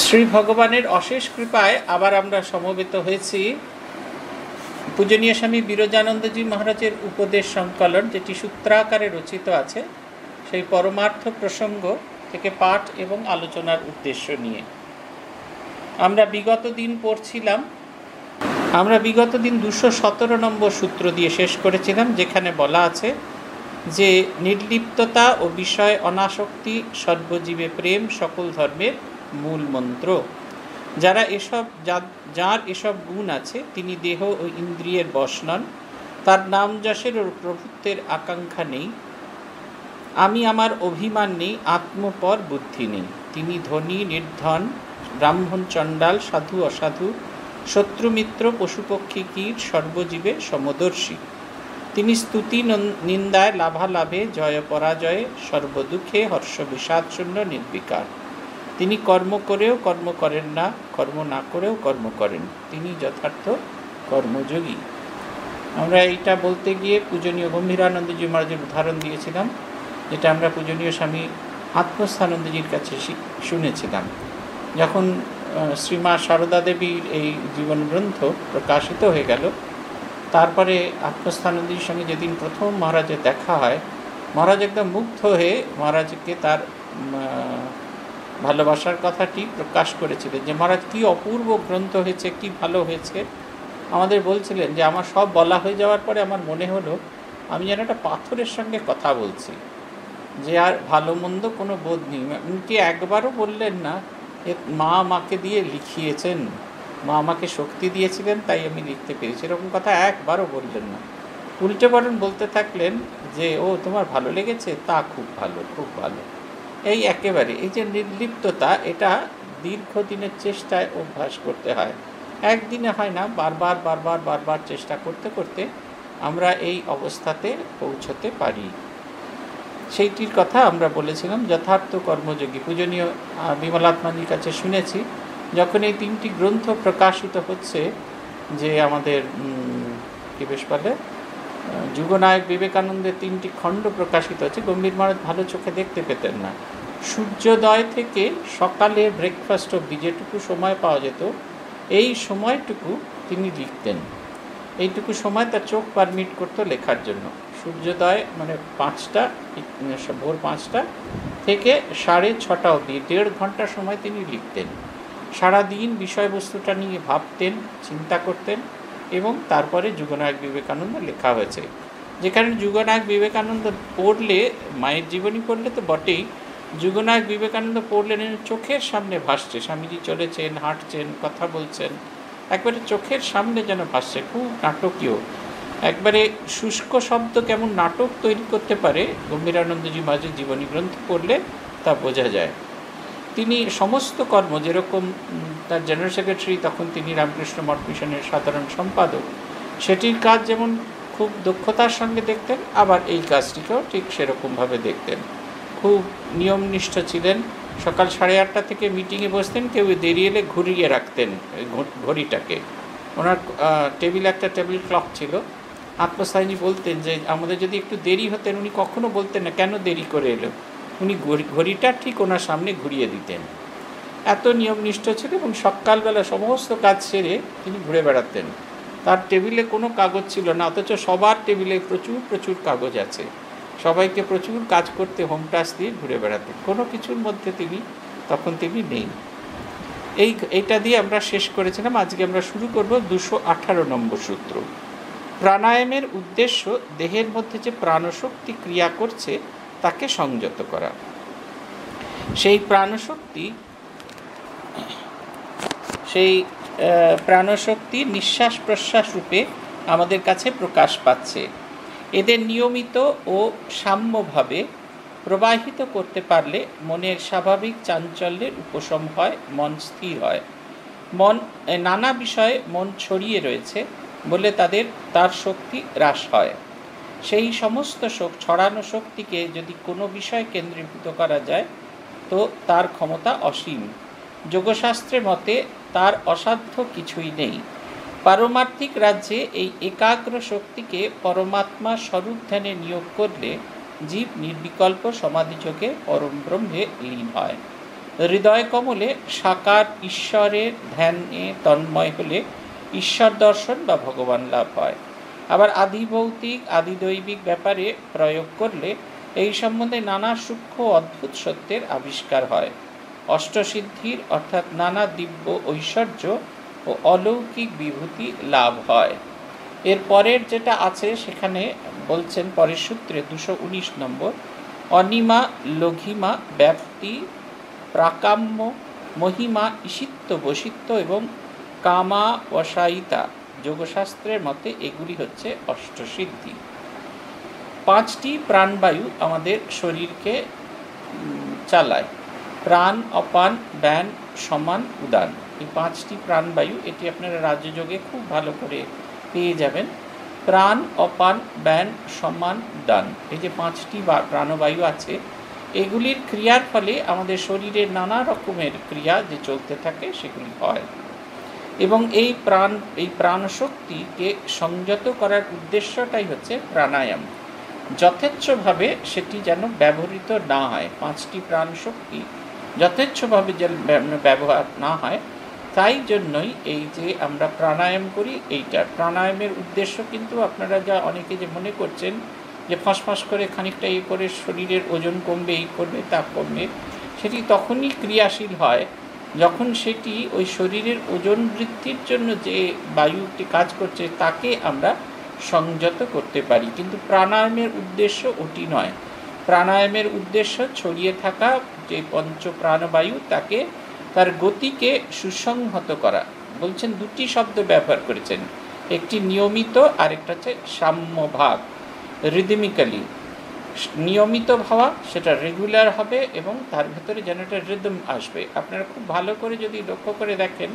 श्री भगवानेर अशेष कृपाय आबार आमरा समबेत हयेछि पूजनीय स्वामी विरजानंदजी महाराजेर उपदेश संकलन जेटी सूत्राकारे रचित आछे सेई परमार्थ प्रसंग थेके पाठ एवं आलोचनार उद्देश्य निये आमरा विगत दिन पढ़छिलाम। आमरा विगत दिन 217 नम्बर सूत्र दिये शेष करेछिलाम जेखाने बला आछे जे निर्लिप्तता ओ विषय अनासक्ति सर्वजीवे प्रेम सकल धर्मेर मूल मंत्र। যারা এসব যার এসব গুণ আছে তিনি দেহ ও ইন্দ্রিয়ের বশ নন, তার নাম যশের ও প্রভুত্বের আকাঙ্ক্ষা নেই, আমি আমার অভিমান নেই, আত্মপর বুদ্ধি নেই, তিনি ধনী নির্ধন ব্রাহ্মণ চণ্ডাল সাধু অসাধু শত্রু মিত্র পশুপক্ষী কীট সর্বজীবে সমদর্শী, তিনি স্তুতি নিন্দায় লাভালাভে জয় পরাজয়ে সর্বদুঃখে হর্ষ বিষাদ শূন্য নির্বিকার, তিনি কর্ম করেও কর্ম করেন না, কর্ম না করেও কর্ম করেন, তিনি যথার্থ কর্মযোগী। আমরা এটা বলতে গিয়ে পূজনীয় গম্ভীরানন্দজি মহারাজের উদাহরণ দিয়েছিলাম যেটা আমরা পূজনীয় স্বামী আত্মস্থানন্দজির কাছে শুনেছিলাম। যখন শ্রীমা সারদা দেবীর এই জীবন গ্রন্থ প্রকাশিত হয়ে গেল তারপরে আত্মস্থানন্দজির সঙ্গে যেদিন প্রথম মহারাজের দেখা হয় মহারাজ একদম মুগ্ধ হয়ে মহারাজকে তার ভালোবাসার কথাটি প্রকাশ করেছিলেন যে মহারাজ কী অপূর্ব গ্রন্থ হয়েছে, কী ভালো হয়েছে। আমাদের বলছিলেন যে আমার সব বলা হয়ে যাওয়ার পরে আমার মনে হলো আমি যেন একটা পাথরের সঙ্গে কথা বলছি, যে আর ভালো মন্দ কোনো বোধ নেই। উনি একবারও বললেন না যে মা আমাকে দিয়ে লিখিয়েছেন, মা আমাকে শক্তি দিয়েছিলেন তাই আমি লিখতে পেরেছি, এরকম কথা একবারও বললেন না। উল্টে বরং বলতে থাকলেন যে ও তোমার ভালো লেগেছে, তা খুব ভালো, খুব ভালো। এই একেবারে এই যে নির্লিপ্ততা এটা দীর্ঘদিনের চেষ্টায় অভ্যাস করতে হয়, একদিনে হয় না, বারবার বারবার বারবার চেষ্টা করতে করতে আমরা এই অবস্থাতে পৌঁছতে পারি। সেইটির কথা আমরা বলেছিলাম যথার্থ কর্মযোগী। পূজনীয় বিমলাত্মানির কাছে শুনেছি যখন এই তিনটি গ্রন্থ প্রকাশিত হচ্ছে যে আমাদের কি বেশ বলে যুগনায়ক বিবেকানন্দের তিনটি খণ্ড প্রকাশিত হচ্ছে, গম্ভীর মহারাজ ভালো চোখে দেখতে পেতেন না। সূর্যোদয় থেকে সকালে ব্রেকফাস্ট অব্দি যেটুকু সময় পাওয়া যেত এই সময়টুকু তিনি লিখতেন, এইটুকু সময় তার চোখ পারমিট করতো লেখার জন্য। সূর্যোদয় মানে 5টা, ভোর 5টা থেকে 6:30 অব্দি 1.5 ঘন্টা সময় তিনি লিখতেন। সারাদিন বিষয়বস্তুটা নিয়ে ভাবতেন, চিন্তা করতেন এবং তারপরে যুগনায়ক বিবেকানন্দ লেখা হয়েছে, যেখানে যুগনায়ক বিবেকানন্দ পড়লে মায়ের জীবনী পড়লে তো বটেই, যুগনায়ক বিবেকানন্দ পড়লেন চোখের সামনে ভাসছে, স্বামীজি চলেছেন, হাঁটছেন, কথা বলছেন, একবারে চোখের সামনে যেন ভাসছে, খুব নাটকীয়। একবারে শুষ্ক শব্দ কেমন নাটক তৈরি করতে পারে গম্ভীরানন্দজি মাঝে জীবনী গ্রন্থ পড়লে তা বোঝা যায়। তিনি সমস্ত কর্ম যেরকম তার জেনারেল সেক্রেটারি, তখন তিনি রামকৃষ্ণ মঠ মিশনের সাধারণ সম্পাদক, সেটির কাজ যেমন খুব দক্ষতার সঙ্গে দেখতেন আবার এই কাজটিকেও ঠিক সেরকমভাবে দেখতেন। খুব নিয়মনিষ্ঠ ছিলেন, সকাল 8:30 থেকে মিটিংয়ে বসতেন, কেউ দেরি এলে ঘুরিয়ে রাখতেন ঘড়িটাকে, ওনার টেবিল ক্লক ছিল। আত্মসায়নী বলতেন যে আমাদের যদি একটু দেরি হতেন উনি কখনো বলতেন না কেন দেরি করে এলো, উনি ঘড়িটা ঠিক ওনার সামনে ঘুরিয়ে দিতেন, এত নিয়মনিষ্ঠ ছিল। এবং সকালবেলা সমস্ত কাজ সেরে তিনি ঘুরে বেড়াতেন, তার টেবিলে কোনো কাগজ ছিল না অথচ সবার টেবিলে প্রচুর প্রচুর কাগজ আছে, সবাইকে প্রচুর কাজ করতে হোম টাস্ক দিয়ে ঘুরে বেড়াতেন, কোনো কিছুর মধ্যে তিনি তখন তিনি নেই। এইটা দিয়ে আমরা শেষ করেছিলাম। আজকে আমরা শুরু করব 218 নম্বর সূত্র। প্রাণায়ামের উদ্দেশ্য দেহের মধ্যে যে প্রাণশক্তি ক্রিয়া করছে তাকে সংযত করা। সেই প্রাণশক্তি নিঃশ্বাস প্রশ্বাস রূপে আমাদের কাছে প্রকাশ পাচ্ছে, এদের নিয়মিত ও সাম্যভাবে প্রবাহিত করতে পারলে মনের স্বাভাবিক চাঞ্চল্যের উপশম হয়, মন স্থির হয়। মন নানা বিষয়ে মন ছড়িয়ে রয়েছে বলে তার শক্তি হ্রাস হয়, সেই সমস্ত ছড়ানো শক্তিকে যদি কোনো বিষয়ে কেন্দ্রীভূত করা যায় তো তার ক্ষমতা অসীম। যোগশাস্ত্রের মতে তার অসাধ্য কিছুই নেই। পারমার্থিক রাজ্যে এই একাগ্র শক্তিকে পরমাত্মা স্বরূপ ধ্যানে নিয়োগ করলে জীব নির্বিকল্প সমাধিযোগে পরম ব্রহ্মে লীন হয়। हृदय कमले साकार ईश्वरेर ध्याने तन्मय होले ईश्वर दर्शन बा भगवान लाभ हय। आबार आदिभौतिक आदिदैविक ब्यापारे प्रयोग करले এই সম্বন্ধে নানা সূক্ষ্ম অদ্ভুত সত্যের আবিষ্কার হয়। অষ্টসিদ্ধির অর্থাৎ নানা দিব্য ঐশ্বর্য ও অলৌকিক বিভূতি লাভ হয়। এরপরের যেটা আছে সেখানে বলছেন পরের সূত্রে ২১৯ নম্বর অনিমা লঘিমা ব্যাপ্তি প্রাকাম্য মহিমা ঈশিত্ব বশিত্ব এবং কামা অসায়িতা যোগশাস্ত্রের মতে এগুলি হচ্ছে অষ্টসিদ্ধি। पाँचटी प्राणवायु आमादेर शरीर के चालाय प्राण अपान व्यान समान उदान ये पाँचटी प्राणवायु एटी आपनारा राजयोगे खूब भालो करे पेये जाबेन। प्राण अपान व्यान समान उदान ये जे पाँचटी प्राणवायु आछे एगुलिर क्रियार फले आमादेर शरीरे नाना रकमेर क्रिया जे चलते थाके सेगुली हय एबं एई प्राणशक्ति के संयत करार उद्देश्यटाई हच्छे प्राणायाम। যথেচ্ছ ভাবে সেটি যেন ব্যবহৃত না হয়, পাঁচটি প্রাণ শক্তি যথেচ্ছভাবে যেন ব্যবহার না হয় তাই জন্যই এই যে আমরা প্রাণায়াম করি এইটা প্রাণায়ামের উদ্দেশ্য। কিন্তু আপনারা যা অনেকে যে মনে করছেন যে ফাঁসফাঁস করে খানিকটা এই করে শরীরের ওজন কমবে এই করবে তা কমবে, সেটি তখনই ক্রিয়াশীল হয় যখন সেটি ওই শরীরের ওজন বৃদ্ধির জন্য যে বায়ুটি কাজ করছে তাকে আমরা সংযত করতে পারি। কিন্তু প্রাণায়ামের উদ্দেশ্য ওটি নয়, প্রাণায়ামের উদ্দেশ্য ছড়িয়ে থাকা যে পঞ্চ প্রাণবায়ু তাকে তার গতিকে সুসংহত করা। বলছেন দুটি শব্দ ব্যবহার করেছেন, একটি নিয়মিত আর একটা হচ্ছে সাম্যভাব রিদমিক্যালি। নিয়মিত ভাবা সেটা রেগুলার হবে এবং তার ভেতরে যেন একটা রিদম আসবে। আপনারা খুব ভালো করে যদি লক্ষ্য করে দেখেন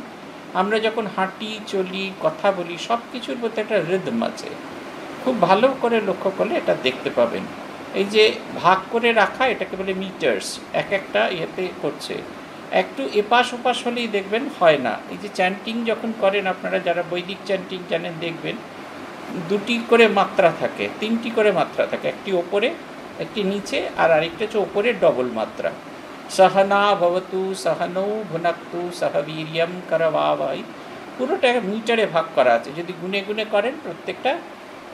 আমরা যখন হাঁটি চলি কথা বলি সব কিছুর মধ্যে একটা রিদম আছে, খুব ভালো করে লক্ষ্য করলে এটা দেখতে পাবেন। এই যে ভাগ করে রাখা এটাকে বলে মিটার্স, এক একটা ইয়েতে করছে, একটু এপাশ ওপাশ হলেই দেখবেন হয় না। এই যে চ্যান্টিং যখন করেন আপনারা যারা বৈদিক চ্যান্টিং জানেন দেখবেন দুটি করে মাত্রা থাকে, তিনটি করে মাত্রা থাকে, একটি ওপরে একটি নিচে আর আরেকটা হচ্ছে ওপরে ডবল মাত্রা। सहना भवतु सहनौ भुनक्तु सहवीर्यम करवावहै পুরোটা মিটারে ভাগ করা আছে। যদি গুনে গুনে করেন প্রত্যেকটা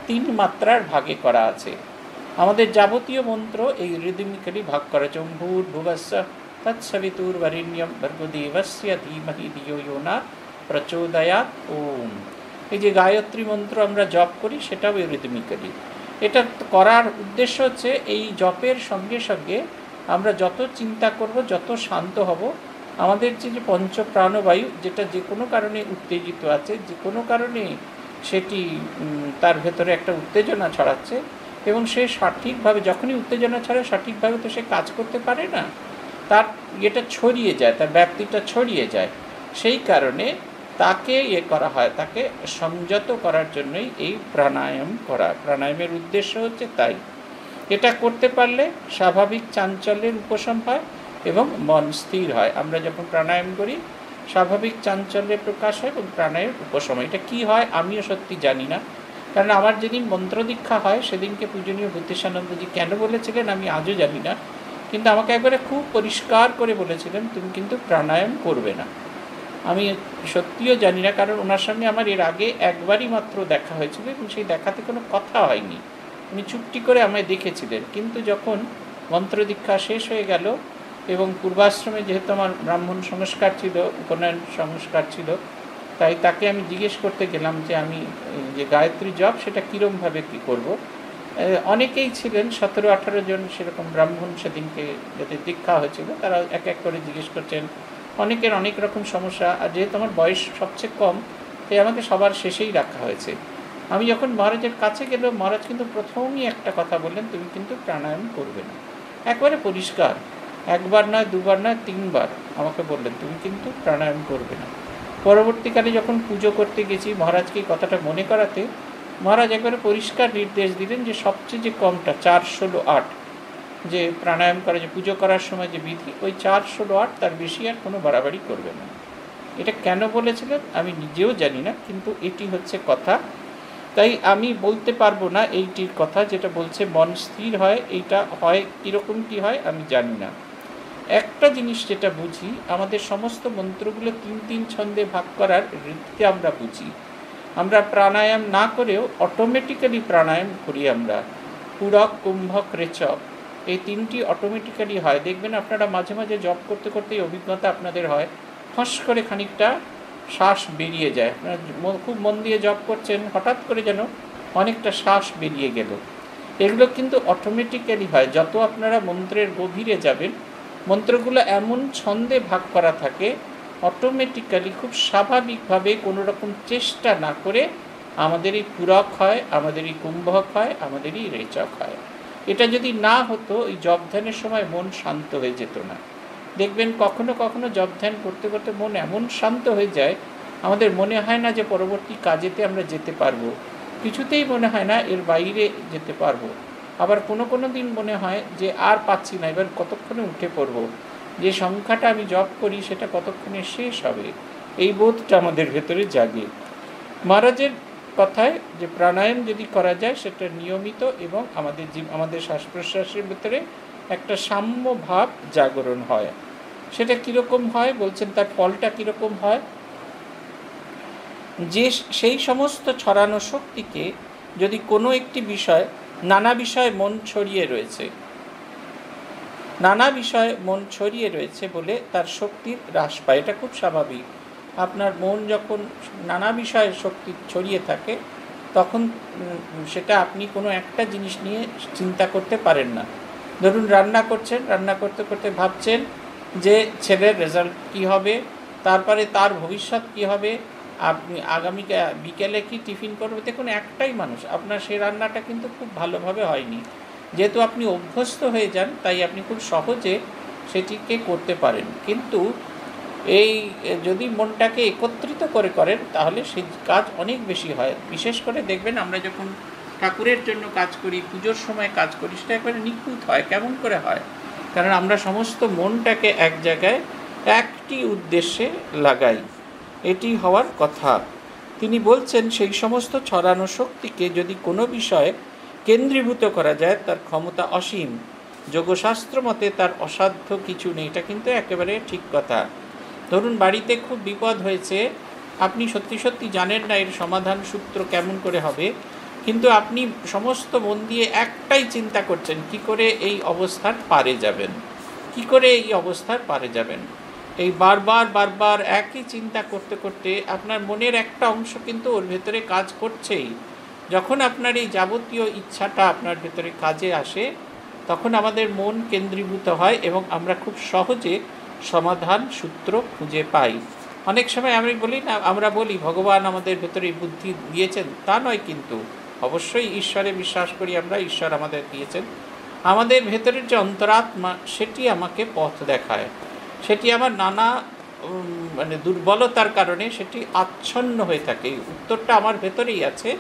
তিন মাত্রার ভাগে করা আছে। আমাদের যাবতীয় মন্ত্র এই রিদমিক্যালি ভাগ করা আছে। ওম ভূর ভুবস্য তৎসবিতুর্বরেণ্যম ভর্গো দেবস্য ধীমহি ধিয়ো ইয়ো না প্রচোদয়াৎ ওম। এই যে গায়ত্রী মন্ত্র আমরা জপ করি সেটাও এই রিদমিক্যালি। এটা করার উদ্দেশ্য হচ্ছে এই জপের সঙ্গে সঙ্গে আমরা যত চিন্তা করব যত শান্ত হব আমাদের যে পঞ্চ প্রাণবায়ু যেটা যে কোনো কারণে উত্তেজিত আছে যে কোনো কারণে সেটি তার ভেতরে একটা উত্তেজনা ছড়াচ্ছে এবং সে সঠিকভাবে যখনই উত্তেজনা ছড়ায় সঠিকভাবে তো সে কাজ করতে পারে না, তার এটা ছড়িয়ে যায়, তার ব্যাপ্তিটা ছড়িয়ে যায়। সেই কারণে তাকে ইয়ে করা হয়, তাকে সংযত করার জন্যই এই প্রাণায়াম করা। প্রাণায়ামের উদ্দেশ্য হচ্ছে তাই। এটা করতে পারলে স্বাভাবিক চাঞ্চল্যের উপশম হয় এবং মন স্থির হয়। আমরা যখন প্রাণায়াম করি স্বাভাবিক চাঞ্চল্যের প্রকাশ হয় এবং প্রাণায়ামের উপশম। এটা কী হয় আমিও সত্যি জানি না, কারণ আমার যেদিন মন্ত্র দীক্ষা হয় সেদিনকে পূজনীয় ভূতেশানন্দজি কেন বলেছিলেন আমি আজও জানি না, কিন্তু আমাকে একবারে খুব পরিষ্কার করে বলেছিলেন তুমি কিন্তু প্রাণায়াম করবে না। আমি সত্যিও জানি না, কারণ ওনার সঙ্গে আমার এর আগে একবারই মাত্র দেখা হয়েছিল এবং সেই দেখাতে কোনো কথা হয়নি। উনি চুপটি করে আমায় দেখেছিলেন, কিন্তু যখন মন্ত্র দীক্ষা শেষ হয়ে গেল এবং পূর্বাশ্রমে যেহেতু আমার ব্রাহ্মণ সংস্কার ছিল উপনয়ন সংস্কার ছিল তাই তাকে আমি জিজ্ঞেস করতে গেলাম যে আমি যে গায়ত্রী জপ সেটা কীরকমভাবে কী করব। অনেকেই ছিলেন ১৭-১৮ জন সেরকম ব্রাহ্মণ সেদিনকে যাতে দীক্ষা হয়েছিল তারা এক এক করে জিজ্ঞেস করছেন, অনেকের অনেক রকম সমস্যা। আর যেহেতু আমার বয়স সবচেয়ে কম তাই আমাকে সবার শেষেই রাখা হয়েছে। আমি যখন মহারাজের কাছে গেলেও মহারাজ কিন্তু প্রথমেই একটা কথা বললেন তুমি কিন্তু প্রাণায়াম করবে না। একবারে পরিষ্কার, একবার নয় দুবার নয় তিনবার আমাকে বললেন তুমি কিন্তু প্রাণায়াম করবে না। পরবর্তীকালে যখন পুজো করতে গেছি মহারাজকে এই কথাটা মনে করাতে মহারাজ একবারে পরিষ্কার নির্দেশ দিলেন যে সবচেয়ে যে কমটা ৪-১৬-৮ যে প্রাণায়াম করা যে পুজো করার সময় যে বিধি ওই ৪-১৬-৮ তার বেশি আর কোনো বাড়াবাড়ি করবে না। এটা কেন বলেছিলেন আমি নিজেও জানি না, কিন্তু এটি হচ্ছে কথা। তাই আমি বলতে পারবো না এইটির কথা যেটা বলছে মন স্থির হয়, এইটা হয় কীরকম কী হয় আমি জানি না। একটা জিনিস যেটা বুঝি, আমাদের সমস্ত মন্ত্রগুলো তিন তিন ছন্দে ভাগ করার রীতি আমরা বুঝি। আমরা প্রাণায়াম না করেও অটোমেটিক্যালি প্রাণায়াম করি। আমরা পূরক, কুম্ভক, রেচক এই তিনটি অটোমেটিক্যালি হয়। দেখবেন আপনারা মাঝে মাঝে জপ করতে করতে অভিজ্ঞতা আপনাদের হয়, ফস করে খানিকটা শ্বাস বেরিয়ে যায়। আপনারা খুব মন দিয়ে জপ করছেন, হঠাৎ করে যেন অনেকটা শ্বাস বেরিয়ে গেল। এগুলো কিন্তু অটোমেটিক্যালি হয়। যত আপনারা মন্ত্রের গভীরে যাবেন, মন্ত্রগুলো এমন ছন্দে ভাগ করা থাকে অটোমেটিক্যালি, খুব স্বাভাবিকভাবে কোনো রকম চেষ্টা না করে আমাদেরই পূরক হয়, আমাদেরই কুম্ভক হয়, আমাদেরই রেচক হয়। এটা যদি না হতো এই জপধ্যানের সময় মন শান্ত হয়ে যেত না। দেখবেন কখনো কখনো জপধ্যান করতে করতে মন এমন শান্ত হয়ে যায়, আমাদের মনে হয় না যে পরবর্তী কাজেতে আমরা যেতে পারবো, কিছুতেই মনে হয় না এর বাইরে যেতে পারবো। আবার কোনো কোনো দিন মনে হয় যে আর পাচ্ছি না, এবার কতক্ষণে উঠে পড়বো, যে সংখ্যাটা আমি জপ করি সেটা কতক্ষণে শেষ হবে, এই বোধটা আমাদের ভেতরে জাগে। মহারাজের কথায় যে প্রাণায়াম যদি করা যায় সেটা নিয়মিত এবং আমাদের শ্বাস প্রশ্বাসের ভেতরে একটা সাম্য ভাব জাগরণ হয়। সেটা কীরকম হয় বলছেন, তার ফলটা কীরকম হয়, যে সেই সমস্ত ছড়ানো শক্তিকে যদি কোনো একটি বিষয় নানা বিষয়ে মন ছড়িয়ে রয়েছে বলে তার শক্তির হ্রাস পায়। এটা খুব স্বাভাবিক। আপনার মন যখন নানা বিষয়ে শক্তি ছড়িয়ে থাকে তখন সেটা আপনি কোনো একটা জিনিস নিয়ে চিন্তা করতে পারেন না। ধরুন রান্না করছেন, রান্না করতে করতে ভাবছেন যে ছেলের রেজাল্ট কী হবে, তারপরে তার ভবিষ্যৎ কী হবে, আপনি আগামী বিকেলে কি টিফিন করবে। দেখুন একটাই মানুষ, আপনার সেই রান্নাটা কিন্তু খুব ভালোভাবে হয়নি। যেহেতু আপনি অভ্যস্ত হয়ে যান তাই আপনি খুব সহজে সেটিকে করতে পারেন। কিন্তু এই যদি মনটাকে একত্রিত করে করেন তাহলে সেই কাজ অনেক বেশি হয়। বিশেষ করে দেখবেন আমরা যখন ঠাকুরের জন্য কাজ করি, পুজোর সময় কাজ করি, সেটা একবারে নিখুঁত হয়। কেমন করে হয়? কারণ আমরা সমস্ত মনটাকে এক জায়গায় একটি উদ্দেশ্যে লাগাই। এটি হওয়ার কথা। তিনি বলছেন সেই সমস্ত ছড়ানো শক্তিকে যদি কোনো বিষয়ে কেন্দ্রীভূত করা যায় তার ক্ষমতা অসীম, যোগশাস্ত্র মতে তার অসাধ্য কিছু নেই। এটা কিন্তু একেবারে ঠিক কথা। ধরুন বাড়িতে খুব বিপদ হয়েছে, আপনি সত্যি সত্যি জানেন না এর সমাধান সূত্র কেমন করে হবে, কিন্তু আপনি সমস্ত মন দিয়ে একটাই চিন্তা করছেন, কি করে এই অবস্থার পারে যাবেন, কি করে এই অবস্থার পারে যাবেন। এই বারবার একই চিন্তা করতে করতে আপনার মনের একটা অংশ কিন্তু ওর ভেতরে কাজ করছেই। যখন আপনার এই যাবতীয় ইচ্ছাটা আপনার ভেতরে কাজে আসে তখন আমাদের মন কেন্দ্রীভূত হয় এবং আমরা খুব সহজে সমাধান সূত্র খুঁজে পাই। অনেক সময় আমরা বলি ভগবান আমাদের ভেতরে বুদ্ধি দিয়েছেন, তা নয় কিন্তু। অবশ্যই ঈশ্বরে বিশ্বাস করি আমরা, ঈশ্বর আমাদের দিয়েছেন। আমাদের ভেতরের যে অন্তরাত্মা সেটি আমাকে পথ দেখায়। সেটি আমার নানা দুর্বলতার কারণে সেটি আচ্ছন্ন হয়ে থাকে। উত্তরটা আমার ভেতরেই আছে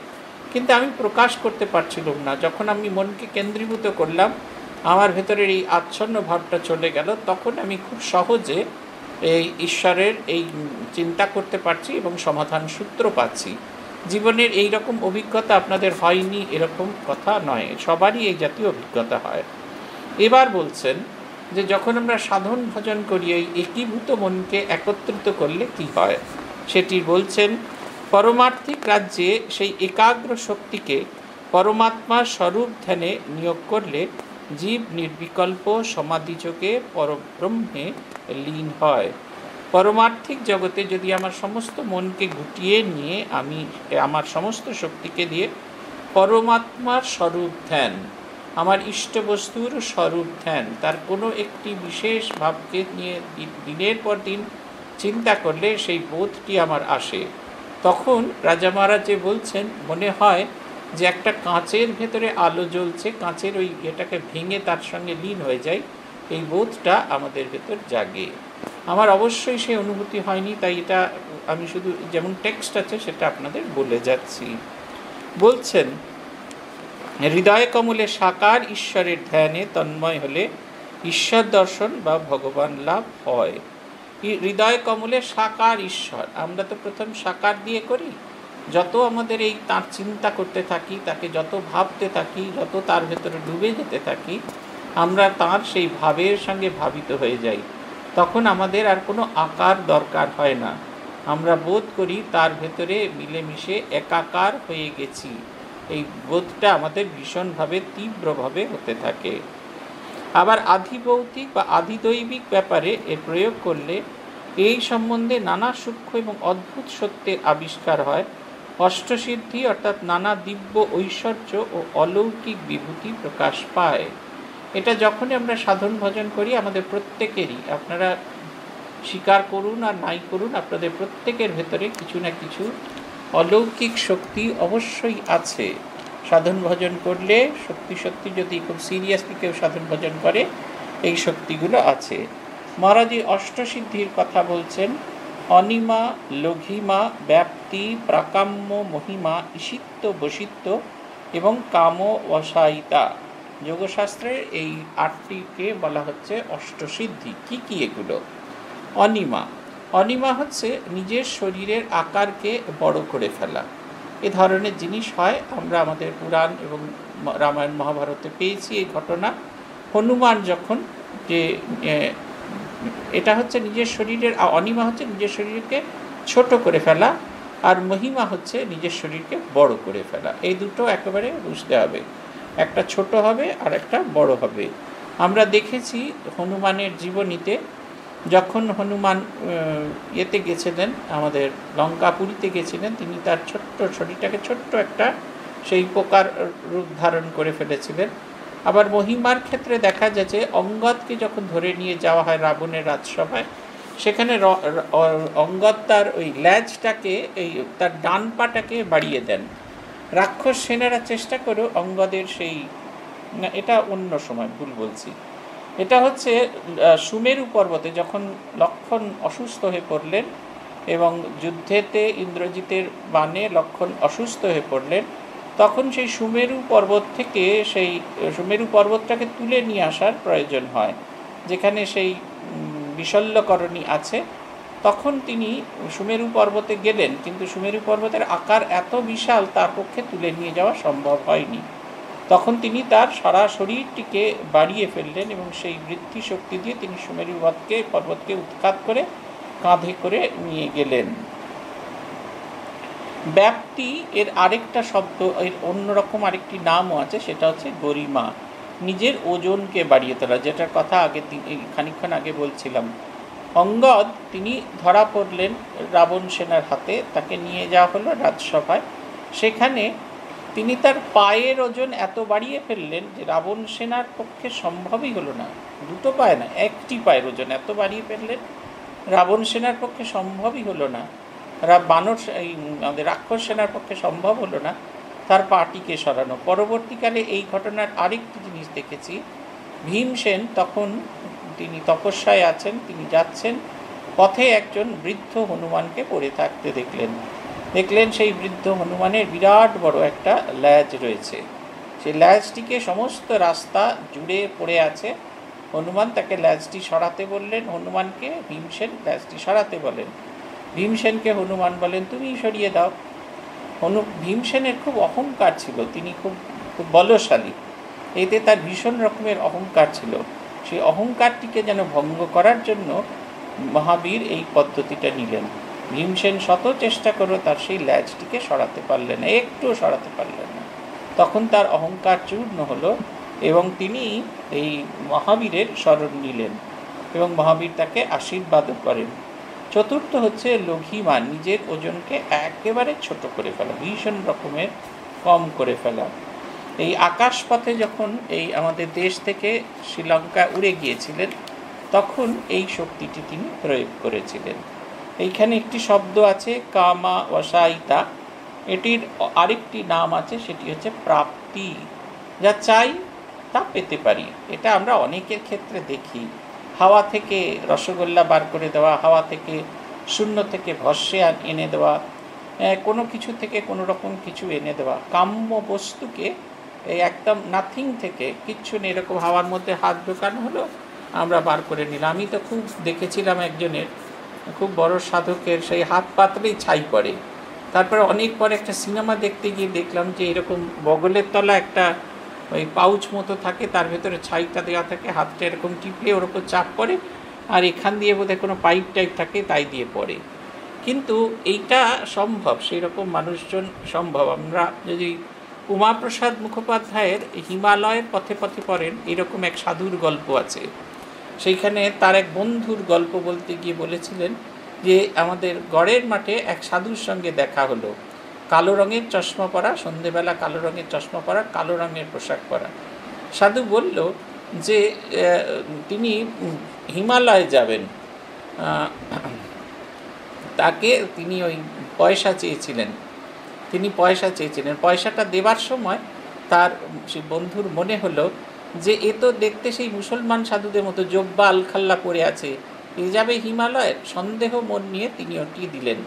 কিন্তু আমি প্রকাশ করতে পারছিলাম না। যখন আমি মনকে কেন্দ্রীভূত করলাম, আমার ভেতরের এই আচ্ছন্ন ভাবটা চলে গেল, তখন আমি খুব সহজে এই ঈশ্বরের এই চিন্তা করতে পারছি এবং সমাধান সূত্র পাচ্ছি। জীবনের এই রকম অভিজ্ঞতা আপনাদের হয়নি এরকম কথা নয়, সবারই এই জাতীয় অভিজ্ঞতা হয়। এবার বলছেন যে যখন আমরা সাধন ভজন করি, এই একীভূত মনকে একত্রিত করলে কি হয় সেটি বলছেন, পরমার্থিক রাজ্যে সেই একাগ্র শক্তিকে পরমাত্মার স্বরূপ ধ্যানে নিয়োগ করলে জীব নির্বিকল্প সমাধিযোগে পরব্রহ্মে লীন হয়। পরমার্থিক জগতে যদি আমার সমস্ত মনকে গুটিয়ে নিয়ে আমি আমার সমস্ত শক্তিকে দিয়ে পরমাত্মার স্বরূপ ধ্যান, আমার ইষ্টবস্তুর স্বরূপ ধ্যান, তার কোনো একটি বিশেষ ভাবকে নিয়ে দিনের পর দিন চিন্তা করলে সেই বোধটি আমার আসে। তখন রাজা মহারাজ যে বলছেন, মনে হয় যে একটা কাঁচের ভেতরে আলো জ্বলছে, কাঁচের ওই এটাকে ভেঙে তার সঙ্গে লীন হয়ে যায়, এই বোধটা আমাদের ভেতর জাগে। আমার অবশ্যই সেই অনুভূতি হয়নি, তাই এটা আমি শুধু যেমন টেক্সট আছে সেটা আপনাদের বলে যাচ্ছি। বলছেন হৃদয় কমলে সাকার ঈশ্বরের ধ্যানে তন্ময় হলে ঈশ্বর দর্শন বা ভগবান লাভ হয়। হৃদয় কমলে সাকার ঈশ্বর, আমরা তো প্রথম সাকার দিয়ে করি। যত আমাদের এই তার চিন্তা করতে থাকি, তাকে যত ভাবতে থাকি, যত তার ভেতরে ডুবে যেতে থাকি, আমরা তার সেই ভাবের সঙ্গে ভাবিত হয়ে যাই, তখন আমাদের আর কোনো আকার দরকার হয় না। আমরা বোধ করি তার ভেতরে মিলেমিশে একাকার হয়ে গেছি। এই বোধটা আমাদের ভীষণভাবে তীব্রভাবে হতে থাকে। আবার আধিভৌতিক বা আধিদৈবিক ব্যাপারে এর প্রয়োগ করলে এই সম্বন্ধে নানা সূক্ষ্ম এবং অদ্ভুত সত্যের আবিষ্কার হয়। অষ্টসিদ্ধি অর্থাৎ নানা দিব্য ঐশ্বর্য ও অলৌকিক বিভূতি প্রকাশ পায়। এটা যখনই আমরা সাধন ভজন করি আমাদের প্রত্যেকেরই, আপনারা স্বীকার করুন আর নাই করুন, আপনাদের প্রত্যেকের ভেতরে কিছু না কিছু অলৌকিক শক্তি অবশ্যই আছে। সাধন ভজন করলে সত্যি সত্যি যদি খুব সিরিয়াসলি কেউ সাধন ভজন করে, এই শক্তিগুলো আছে। মহারাজ এই অষ্টসিদ্ধির কথা বলছেন, অনিমা, লঘিমা, ব্যাপ্তি, প্রাকাম্য, মহিমা, ঈশিত্ব, বসিত্ব এবং কাম অসায়িতা। যোগশাস্ত্রের এই আটটিকে বলা হচ্ছে অষ্টসিদ্ধি। কি কি এগুলো? অনিমা, অনিমা হচ্ছে নিজের শরীরের আকারকে বড় করে ফেলা। এ ধরনের জিনিস হয়, আমরা আমাদের পুরাণ এবং রামায়ণ মহাভারতে পেয়েছি এই ঘটনা। হনুমান যখন যে এটা হচ্ছে নিজের শরীরের, অনিমা হচ্ছে নিজের শরীরকে ছোট করে ফেলা, আর মহিমা হচ্ছে নিজের শরীরকে বড় করে ফেলা। এই দুটো একেবারে বুঝতে হবে, একটা ছোট হবে আর একটা বড় হবে। আমরা দেখেছি হনুমানের জীবনীতে, যখন হনুমান ইয়েতে গেছিলেন, আমাদের লঙ্কাপুরীতে গেছিলেন, তিনি তার ছোট্ট শরীরটাকে ছোট্ট একটা সেই পোকার রূপ ধারণ করে ফেলেছিলেন। আবার মহিমার ক্ষেত্রে দেখা যায় যে অঙ্গদকে যখন ধরে নিয়ে যাওয়া হয় রাবণের রাজসভায়, সেখানে অঙ্গদ তার ওই ল্যাজটাকে, এই তার ডান পাটাকে বাড়িয়ে দেন। রাক্ষস সেনারা চেষ্টা করে অঙ্গদের সেই, না এটা অন্য সময় ভুল বলছি, এটা হচ্ছে সুমেরু পর্বতে যখন লক্ষণ অসুস্থ হয়ে পড়লেন এবং যুদ্ধেতে ইন্দ্রজিতের বাণে লক্ষণ অসুস্থ হয়ে পড়লেন, তখন সেই সুমেরু পর্বত থেকে সেই সুমেরু পর্বতটাকে তুলে নিয়ে আসার প্রয়োজন হয়, যেখানে সেই বিশল্যকরণী আছে। তখন তিনি সুমেরু পর্বতে গেলেন, কিন্তু সুমেরু পর্বতের আকার এত বিশাল তার পক্ষে তুলে নিয়ে যাওয়া সম্ভব হয়নি। তখন তিনি তার সারা শরীরটিকে বাড়িয়ে ফেললেন এবং সেই বৃদ্ধি শক্তি দিয়ে তিনি সুমেরু পর্বতকে উৎখাত করে কাঁধে করে নিয়ে গেলেন। ব্যাপ্তি, এর আরেকটা শব্দ, এর অন্যরকম আরেকটি নামও আছে, সেটা হচ্ছে গরিমা, নিজের ওজনকে বাড়িয়ে তোলা, যেটার কথা আগে খানিকক্ষণ আগে বলছিলাম। অঙ্গদ তিনি ধরা পড়লেন রাবণ সেনার হাতে, তাকে নিয়ে যাওয়া হলো রাজসভায়, সেখানে তিনি তার পায়ের ওজন এত বাড়িয়ে ফেললেন যে রাবণ সেনার পক্ষে সম্ভবই হলো না। দুটো পায় না, একটি পায়ের ওজন এত বাড়িয়ে ফেললেন, রাবণ সেনার পক্ষে সম্ভবই হলো না, বানর এই রাক্ষস সেনার পক্ষে সম্ভব হলো না তার পাটিকে সরানো। পরবর্তীকালে এই ঘটনার আরেকটি জিনিস দেখেছি, ভীমসেন তখন তিনি তপস্যায় আছেন, তিনি যাচ্ছেন, পথে একজন বৃদ্ধ হনুমানকে পড়ে থাকতে দেখলেন, সেই বৃদ্ধ হনুমানের বিরাট বড় একটা ল্যাজ রয়েছে, সেই ল্যাজটিকে সমস্ত রাস্তা জুড়ে পড়ে আছে। হনুমান তাকে ল্যাজটি সরাতে বললেন, হনুমানকে ভীমসেন ল্যাজটি সরাতে বলেন, ভীমসেনকে হনুমান বলেন তুমি সরিয়ে দাও। ভীমসেনের খুব অহংকার ছিল, তিনি খুব খুব বলশালী, এতে তার ভীষণ রকমের অহংকার ছিল। সেই অহংকারটিকে যেন ভঙ্গ করার জন্য মহাবীর এই পদ্ধতিটা নিলেন। ভীমসেন শত চেষ্টা করে তার সেই ল্যাজটিকে সরাতে পারলেন না, একটুও সরাতে পারলেন না। তখন তার অহংকার চূর্ণ হলো এবং তিনি এই মহাবীরের শরণ নিলেন এবং মহাবীর তাকে আশীর্বাদও করেন। চতুর্থ হচ্ছে লঘিমা, নিজের ওজনকে একেবারে ছোট করে ফেলা, ভীষণ রকমের কম করে ফেলা। এই আকাশপথে যখন এই আমাদের দেশ থেকে শ্রীলঙ্কা উড়ে গিয়েছিলেন, তখন এই শক্তিটি তিনি প্রয়োগ করেছিলেন। এইখানে একটি শব্দ আছে কামা অসায়িতা, এটির আরেকটি নাম আছে, সেটি হচ্ছে প্রাপ্তি, যা চাই তা পেতে পারি। এটা আমরা অনেকের ক্ষেত্রে দেখি, হাওয়া থেকে রসগোল্লা বার করে দেওয়া, হাওয়া থেকে শূন্য থেকে ভস্যে এনে দেওয়া, কোনো কিছু থেকে কোনো রকম কিছু এনে দেওয়া, কাম্য বস্তুকে একদম নাথিং থেকে কিচ্ছু নেই এরকম হাওয়ার মধ্যে হাত ঢোকানো হলো, আমরা বার করে নিলাম। আমি তো খুব দেখেছিলাম একজনের, খুব বড় সাধকের, সেই হাত পাতলেই ছাই পড়ে। তারপরে অনেক পরে একটা সিনেমা দেখতে গিয়ে দেখলাম যে এরকম বগলের তলা একটা ওই পাউচ মতো থাকে, তার ভেতরে ছাইটা দেওয়া থাকে, হাতটা এরকম টিপলে ওর উপর চাপ পড়ে, আর এখান দিয়ে বোধহয় কোনো পাইপ টাইপ থাকে তাই দিয়ে পড়ে। কিন্তু এইটা সম্ভব, সেই রকম মানুষজন সম্ভব। আমরা যদি উমাপ্রসাদ মুখোপাধ্যায়ের হিমালয়ের পথে পথে পড়েন এরকম এক সাধুর গল্প আছে, সেইখানে তার এক বন্ধুর গল্প বলতে গিয়ে বলেছিলেন যে আমাদের গড়ের মাঠে এক সাধুর সঙ্গে দেখা হলো, কালো রঙের চশমা পরা, সন্ধেবেলা কালো রঙের চশমা পরা, কালো রঙের পোশাক পরা। সাধু বলল যে তিনি হিমালয়ে যাবেন, তাকে তিনি ওই পয়সা চেয়েছিলেন। পয়সাটা দেবার সময় তার সেই বন্ধুর মনে হলো যে এ তো দেখতে সেই মুসলমান সাধুদের মতো জোব্বা আলখাল্লা পরে আছে, এ যাবে হিমালয়ের, সন্দেহ মন নিয়ে তিনি ওটি দিলেন।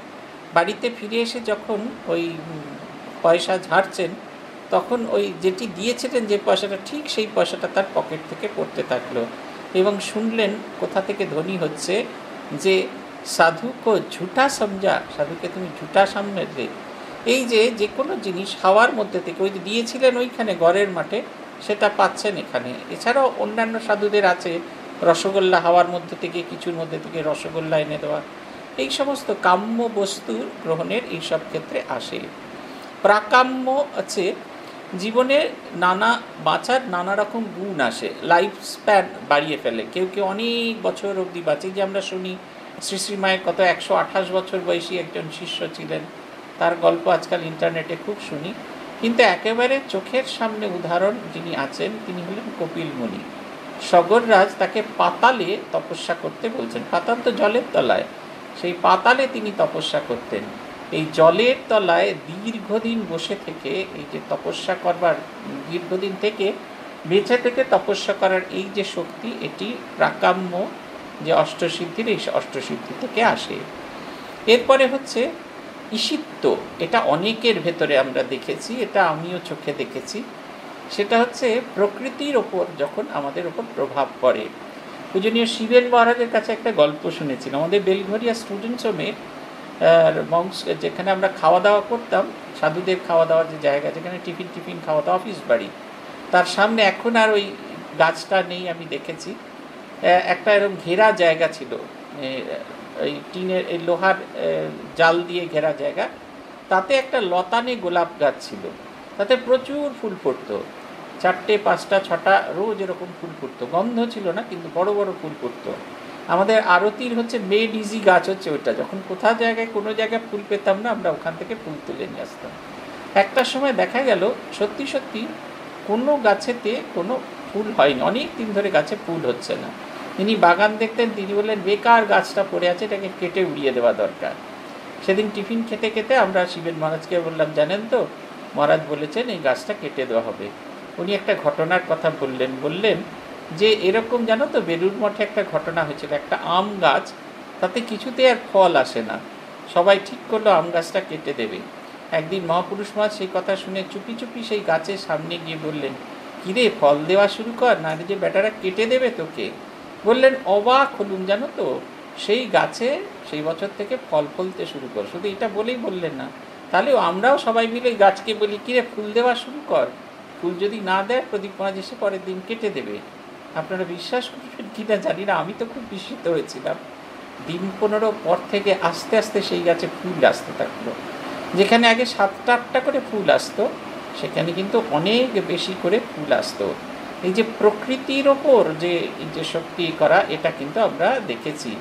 বাড়িতে ফিরে এসে যখন ওই পয়সা ঝাড়ছেন তখন ওই যেটি দিয়েছিলেন যে পয়সাটা, ঠিক সেই পয়সাটা তার পকেট থেকে পড়তে থাকলো, এবং শুনলেন কোথা থেকে ধ্বনি হচ্ছে যে সাধুকে ঝুটা সমঝা, সাধুকে তুমি ঝুটা সামনেলে। এই যে যে কোনো জিনিস হাওয়ার মধ্যে থেকে, ওই যে দিয়েছিলেন ওইখানে গড়ের মাঠে সেটা পাচ্ছেন এখানে। এছাড়াও অন্যান্য সাধুদের আছে রসগোল্লা, হাওয়ার মধ্যে থেকে কিছুর মধ্যে থেকে রসগোল্লা এনে দেওয়া, এই সমস্ত কাম্য বস্তুর গ্রহণের এইসব ক্ষেত্রে আসে। প্রাকাম্য আছে, জীবনে নানা বাঁচার নানা রকম গুণ আসে, লাইফ স্প্যান বাড়িয়ে ফেলে, কেউ কেউ অনেক বছর অবধি বাঁচে। যে আমরা শুনি শ্রী শ্রী মায়ের কত 128 বছর বয়সী একজন শিষ্য ছিলেন, তার গল্প আজকাল ইন্টারনেটে খুব শুনি। কিন্তু একেবারে চোখের সামনে উদাহরণ যিনি আছেন তিনি হলেন কপিল মুনি। সগররাজ তাকে পাতালে তপস্যা করতে বলছেন, পাতাল তো জলের তলায়, সেই পাতালে তিনি তপস্যা করতেন। এই জলের তলায় দীর্ঘদিন বসে থেকে এই যে তপস্যা করবার, দীর্ঘদিন থেকে বেঁচে থেকে তপস্যা করার এই যে শক্তি, এটি প্রাকাম্য, যে অষ্টসিদ্ধির, এই অষ্টসিদ্ধি থেকে আসে। এরপরে হচ্ছে ঈশিত্ব, এটা অনেকের ভেতরে আমরা দেখেছি, এটা আমিও চোখে দেখেছি। সেটা হচ্ছে প্রকৃতির ওপর যখন আমাদের ওপর প্রভাব পড়ে। পূজনীয় শিবেন মহারাজের কাছে একটা গল্প শুনেছিলাম, আমাদের বেলঘরিয়া স্টুডেন্টস হোমে মংস, যেখানে আমরা খাওয়া দাওয়া করতাম, সাধুদের খাওয়া দাওয়ার যে জায়গা, যেখানে টিফিন খাওয়া দাওয়া, অফিস বাড়ি, তার সামনে এখন আর ওই গাছটা নেই। আমি দেখেছি একটা এরকম ঘেরা জায়গা ছিল, এই টিনের এই লোহার জাল দিয়ে ঘেরা জায়গা, তাতে একটা লতানে গোলাপ গাছ ছিল, তাতে প্রচুর ফুল ফুটতো, 4-5-6 রোজ এরকম ফুল ফুটতো, গন্ধ ছিল না কিন্তু বড় বড় ফুল ফুটতো। আমাদের আরতির হচ্ছে মেড ইজি গাছ হচ্ছে ওইটা, যখন কোথাও জায়গায় কোনো জায়গায় ফুল পেতাম না আমরা ওখান থেকে ফুল তুলে নিয়ে আসতাম। একটা সময় দেখা গেল সত্যি সত্যি কোনো গাছেতে কোনো ফুল হয়নি, অনেক দিন ধরে গাছে ফুল হচ্ছে না। তিনি বাগান দেখতেন, তিনি বললেন বেকার গাছটা পড়ে আছে, এটাকে কেটে উড়িয়ে দেওয়া দরকার। সেদিন টিফিন খেতে খেতে আমরা শিবেন মহারাজকে বললাম, জানেন তো মহারাজ বলেছেন এই গাছটা কেটে দেওয়া হবে। উনি একটা ঘটনার কথা বললেন যে এরকম, জানো তো বেলুর মঠে একটা ঘটনা হয়েছিল, একটা আম গাছ, তাতে কিছুতে আর ফল আসে না, সবাই ঠিক করলো আম গাছটা কেটে দেবে। একদিন মহাপুরুষ মহারাজ সেই কথা শুনে চুপি চুপি সেই গাছের সামনে গিয়ে বললেন, কিরে ফল দেওয়া শুরু কর, না যে বেটারা কেটে দেবে তোকে। বললেন অবাক হলুম জানো তো, সেই গাছে সেই বছর থেকে ফল ফলতে শুরু কর। শুধু এটা বলেই বললেন না, তাহলে আমরাও সবাই মিলে গাছকে বলি কিরে ফুল দেওয়া শুরু কর, ফুল যদি না দেয় প্রদীপ মহারাজ এসে পরের দিন কেটে দেবে। আপনারা বিশ্বাস করবেন কি না জানি না, আমি তো খুব বিস্মিত হয়েছিলাম। দিন 15 পর থেকে আস্তে আস্তে সেই গাছে ফুল আসতে থাকলো, যেখানে আগে 7-8 করে ফুল আসতো সেখানে কিন্তু অনেক বেশি করে ফুল আসতো। এই যে প্রকৃতির ওপর যে শক্তি করা, এটা কিন্তু আমরা দেখেছি।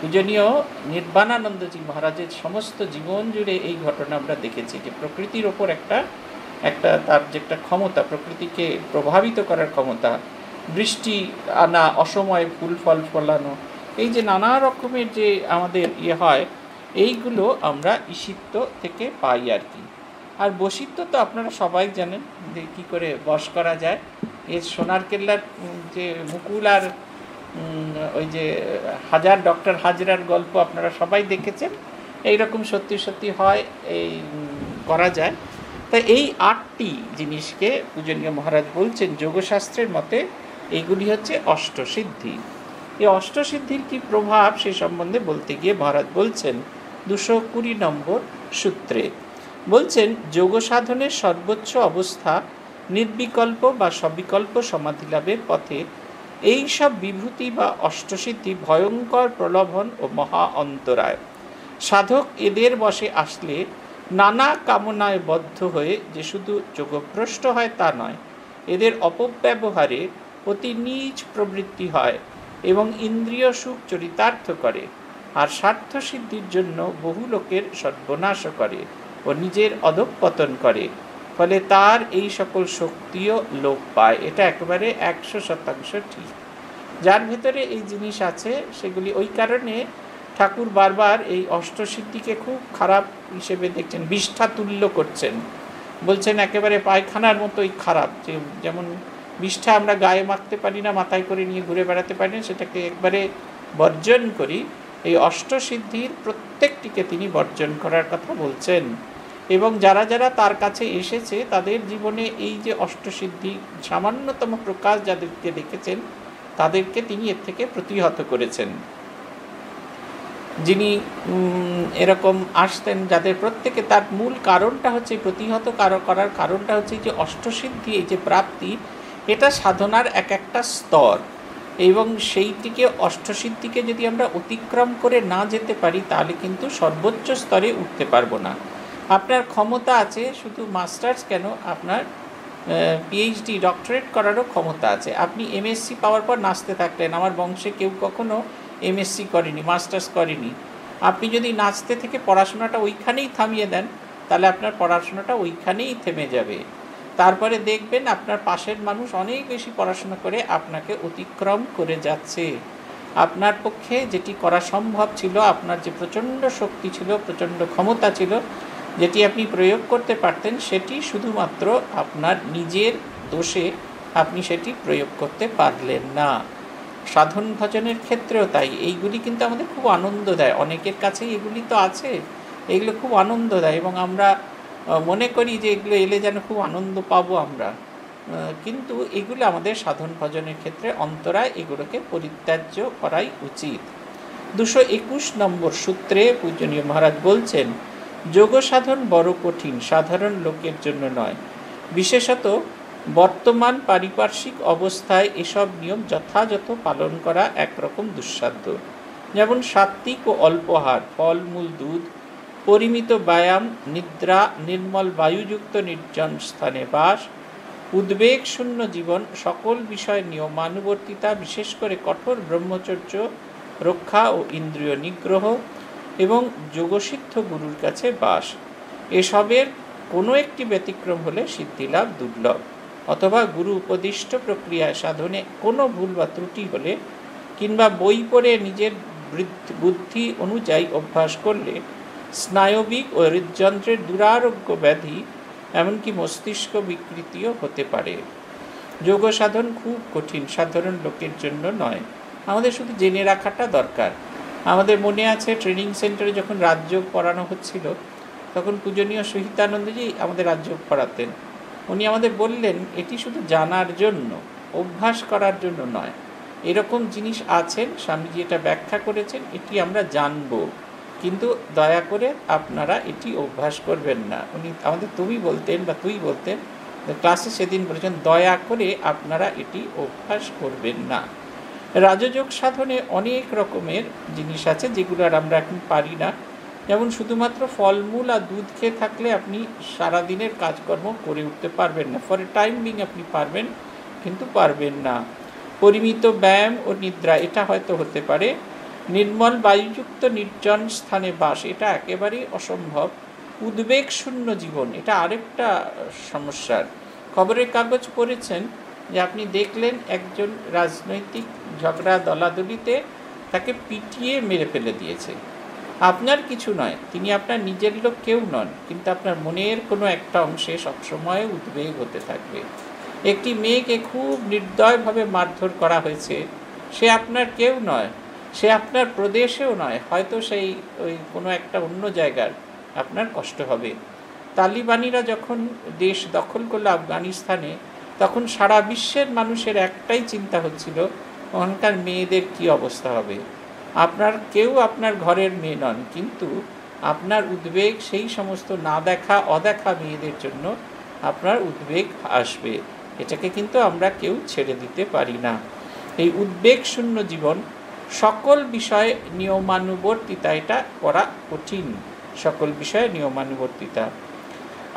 পূজনীয় নির্বাণানন্দজি মহারাজের সমস্ত জীবন জুড়ে এই ঘটনা আমরা দেখেছি, যে প্রকৃতির ওপর একটা তার যে একটা ক্ষমতা, প্রকৃতিকে প্রভাবিত করার ক্ষমতা, বৃষ্টি আনা, অসময়ে ফুল ফল ফলানো, এই যে নানা রকমের যে আমাদের ইয়ে হয়, এইগুলো আমরা ঈশিত্ব থেকে পাই আর কি। আর বশিত্ব তো আপনারা সবাই জানেন যে কী করে বশ করা যায়। এর সোনার কেল্লার যে মুকুল আর ওই যে হাজার ডক্টর হাজরার গল্প আপনারা সবাই দেখেছেন, এইরকম সত্যি সত্যি হয়, এই করা যায়। তাই এই 8 জিনিসকে পূজনীয় মহারাজ বলছেন যোগশাস্ত্রের মতে এইগুলি হচ্ছে অষ্টসিদ্ধি। এই অষ্টসিদ্ধির কী প্রভাব সে সম্বন্ধে বলতে গিয়ে মহারাজ বলছেন 220 নম্বর সূত্রে, বলছেন যোগসাধনের সর্বোচ্চ অবস্থা निर्विकल्प बा सविकल्प समाधि लाभेर पथे एई सब विभूति बा अष्टसिद्धि भयंकर प्रलोभन और महा अंतराय। साधक एदेर बसे आसले नाना कामनाय बद्ध हये जे शुधु जोगभ्रष्ट हय ता नय, एदेर अपव्यवहारे अति नीच प्रवृत्ति हय एवं इंद्रिय सुख चरितार्थ करे और स्वार्थ सिद्धिर जन्य बहु लोकेर सर्वनाश करे और निजेर अधपतन करे। फले तार एई सकल शक्तिओ लोप पाय, एटा एकेबारे 100% ठीक। जार भितरे एई जिनिस आछे सेगुली ओई कारणे ठाकुर बार बार एई अष्टसिद्धिके खूब खराब हिसेबे देखछेन, बिष्ठा तुल्य करछेन, बोलछेन एकेबारे पायखानार मतोई खराब। जे जेमन बिष्ठा आमरा गाये माखते पारि ना, माथाय करे निये घुरे बेड़ाते पारि ना, सेटाके एकेबारे बर्जन करी। एई अष्टसिद्धिर प्रत्येकटिके तिनि बर्जन करार कथा बोलछेन एवं जारा जारा तार काछे एसेछे तादेर जीवने एई जे अष्टसिद्धि सामान्यतम प्रकाश जादेरके देखेछेन तादेरके तिनि एर थेके प्रतिहत करेछेन। जिनि एरकम आसतेन जादेर प्रत्येके तार मूल कारणटा होच्छे प्रतिहत करार कारणटा होच्छे जे अष्टसिद्धि एई जे प्राप्ति एटा साधनार एक एकटा स्तर एवं सेइटिके अष्टसिद्धिके यदि आमरा अतिक्रम करे ना जेते पारि ताहले किन्तु सर्वोच्च स्तरे उठते पारबो ना। आपनार क्षमता आछे शुधु मास्टार्स केन आपनार PhD डक्टरेट करारो क्षमता आछे। आपनि MSc पावार पर नाचते थाकलेन, आमार वंशे केउ कखनो MSc करेनि मास्टार्स करेनि। आपनि जदि नाचते थेके पढ़ाशोनाटा ओइखानेई थामिये देन ताहले आपनार पढ़ाशोनाटा ओइखानेई थेमे जाबे। तारपरे देखबेन आपनार पाशेर मानुष अनेक बेशि पढ़ाशोना करे आपनाके अतिक्रम करे जाच्छे। आपनार पक्षे जेटी करा सम्भव छिलो आपनार जे प्रचंड शक्ति छिलो प्रचंड क्षमता छिलो जेटी आपनी प्रयोग करते पारतेन सेटी शुधुमात्र आपनार निजेर दोषे आपनी सेटी प्रयोग करते पारलेन ना। साधन भजनेर क्षेत्रेओ ताई, एइगुली किन्तु आमादेर खूब आनंद देय, अनेकेर काछे एइगुली तो आछे, एइगुलो खूब आनंद देय एवं आमरा मने करी जे एइगुलो एले जेन खूब आनंद पाबो आमरा, किन्तु एइगुलो आमादेर साधन भजनेर क्षेत्रे अन्तराय, एइगुलोके परित्याज्य कराई उचित। 221 नम्बर सूत्रे पूजनीय महाराज बोलछेन योग साधन बड़ कठिन साधारण लोकेर जन्य नय, विशेषत बर्तमान पारिपार्श्विक अवस्थाय एसब नियम यथायथ पालन करा एक रकम दुस्साध्य। जेमन सात्विक ओ अल्प आहार, फलमूल, दूध, परिमित व्यायाम, निद्रा, निर्मल वायुयुक्त निर्जन स्थाने बास, उद्वेग शून्य जीवन, सकल विषय नियमानुवर्तिता, विशेषकर कठोर ब्रह्मचर्य रक्षा ओ इंद्रिय निग्रह एवं योगसिद्ध गुरुर काछे बास, एसबेर कोनो एकटी व्यतिक्रम होले सिद्धिलाभ दुर्लभ। अथवा गुरु उपदिष्ट प्रक्रिया साधने कोनो भूल बा त्रुटि होले किंबा बोई पड़े निजेर बुद्धि अनुयायी अभ्यास करले स्नायविक और हृदयंत्रेर दुरारोग्य व्याधि एमनकि मस्तिष्क विकृतिओ होते पारे। योग साधन खूब कठिन साधारण लोकेर जन्य नय, आमादेर शुधु जेने राखाटा दरकार। आमादेर मने आछे ट्रेनिंग सेंटारे जखन राजयोग पढ़ानो हच्छिलो तखन पूजनीय सहितानंदजी आमादेर राजयोग पढ़ातेन, उनि आमादेर बोललेन एटी शुधु जानार जन्य अभ्यास करार जन्य नय, एरकम जिनिस आछेन स्वामीजी एटा व्याख्या करेछेन, एटी आमरा जानबो किन्तु दया करे आपनारा एटी अभ्यास करबेन ना। उनि आमादेर तुई बोलतेन बा तुई बोलतेन क्लासे सेदिन बोलेछेन दया करे आपनारा एटी अभ्यास करबेन ना। राजयोग साधने अनेक रकमेर जिनिस आछे जेगुलो आमरा एखन पारि ना, जेमन शुधुमात्र फलमूल और दूध खेये थाकले आपनि सारा दिनेर काजकर्म करे उठते पारबेन ना, फर टाइम बिंग आपनि पारबेन किन्तु पारबेन ना। परिमित व्यायाम और निद्रा एटा हयतो होते पारे, निर्मल वायुयुक्त निर्जन स्थाने बास एटा एकेबारेई असम्भव, उद्वेग शून्य जीवन एटा आरेकटा समस्यार। खबरेर कागज पड़ेछेन जे आपनि देखलेन एकजन राजनैतिक झगड़ा दलादलिते ताके पिटिए मेरे फेले दिएছে, आपनार किछु नय, तिनि आपनार निजेर लोक केउ नन, किन्तु आपनार मनेर कोनो एकटा अंशे सब समय उद्वेग होते थाकबे। एकटी मेयेके खूब निर्दयभावे मारधर करा हयेছে, से आपनार केउ नय, से आपनार प्रदेशेও नय, हयतो सेई ओई कोनो एकटा अन्य जायगार, आपनार कष्ट हबे। तालिबानिरा जखन देश दखल करल आफगानिस्ताने तखन सारा विश्वेर मानुषेर एकटाई चिंता हच्छिलो ओखानकार मेयेदेर कि अवस्था हबे। आपनार केउ आपनार घरेर मेये नन, किन्तु आपनार उद्वेग सेई समस्त ना देखा अदेखा मेयेदेर जन्य আপনার উদ্বেগ আসবে। এটাকে কিন্তু আমরা কেউ ছেড়ে দিতে পারি না। এই উদ্বেগ শূন্য জীবন, সকল বিষয়ে নিয়মানুবর্তিতা, এটা করা কঠিন, সকল বিষয়ে নিয়মানুবর্তিতা।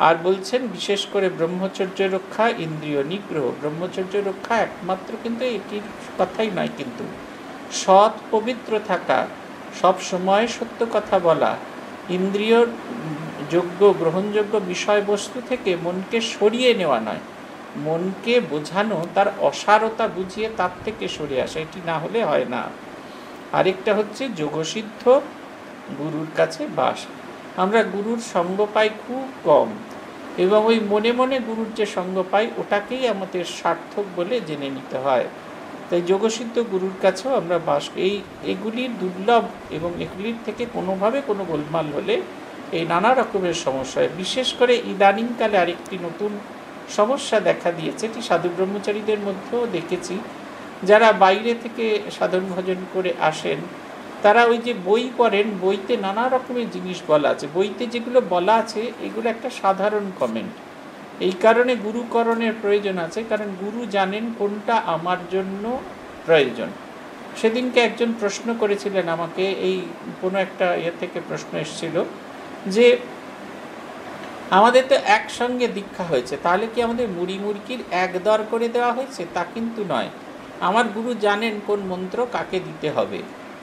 আর বলছেন বিশেষ করে ব্রহ্মচর্য রক্ষা, ইন্দ্রিয় নিগ্রহ। ব্রহ্মচর্য রক্ষা একমাত্র কিন্তু এটির কথাই নয়, কিন্তু সৎ পবিত্র থাকা, সব সময় সত্য কথা বলা, ইন্দ্রিয় যোগ্য গ্রহণযোগ্য বিষয়বস্তু থেকে মনকে সরিয়ে নেওয়া নয়, মনকে বোঝানো, তার অসারতা বুঝিয়ে তার থেকে সরে আসা, এটি না হলে হয় না। আরেকটা হচ্ছে যোগসিদ্ধ গুরুর কাছে বাস। আমরা গুরুর সঙ্গ পাই খুব কম, এবং ওই মনে মনে গুরুর যে সঙ্গ পাই ওটাকেই আমাদের সার্থক বলে জেনে নিতে হয়। তাই যোগসিদ্ধ গুরুর কাছেও আমরা বাস। এগুলির দুর্লভ, এবং এগুলির থেকে কোনোভাবে কোনো গোলমাল হলে এই নানা রকমের সমস্যা হয়। বিশেষ করে ইদানিংকালে আরেকটি নতুন সমস্যা দেখা দিয়েছে, এটি সাধু ব্রহ্মচারীদের মধ্যেও দেখেছি। যারা বাইরে থেকে সাধন ভজন করে আসেন, তারা ওই যে বই পড়েন, বইতে নানা রকমের জিনিস বলা আছে, বইতে যেগুলো বলা আছে এগুলো একটা সাধারণ কমেন্ট। এই কারণে গুরুকরণের প্রয়োজন আছে, কারণ গুরু জানেন কোনটা আমার জন্য প্রয়োজন। সেদিনকে একজন প্রশ্ন করেছিলেন আমাকে, এই কোনো একটা ইয়ে থেকে প্রশ্ন এসেছিল যে আমাদের তো একসঙ্গে দীক্ষা হয়েছে, তাহলে কি আমাদের মুড়ি মুড়কির এক দর করে দেওয়া হয়েছে? তা কিন্তু নয়। আমার গুরু জানেন কোন মন্ত্র কাকে দিতে হবে।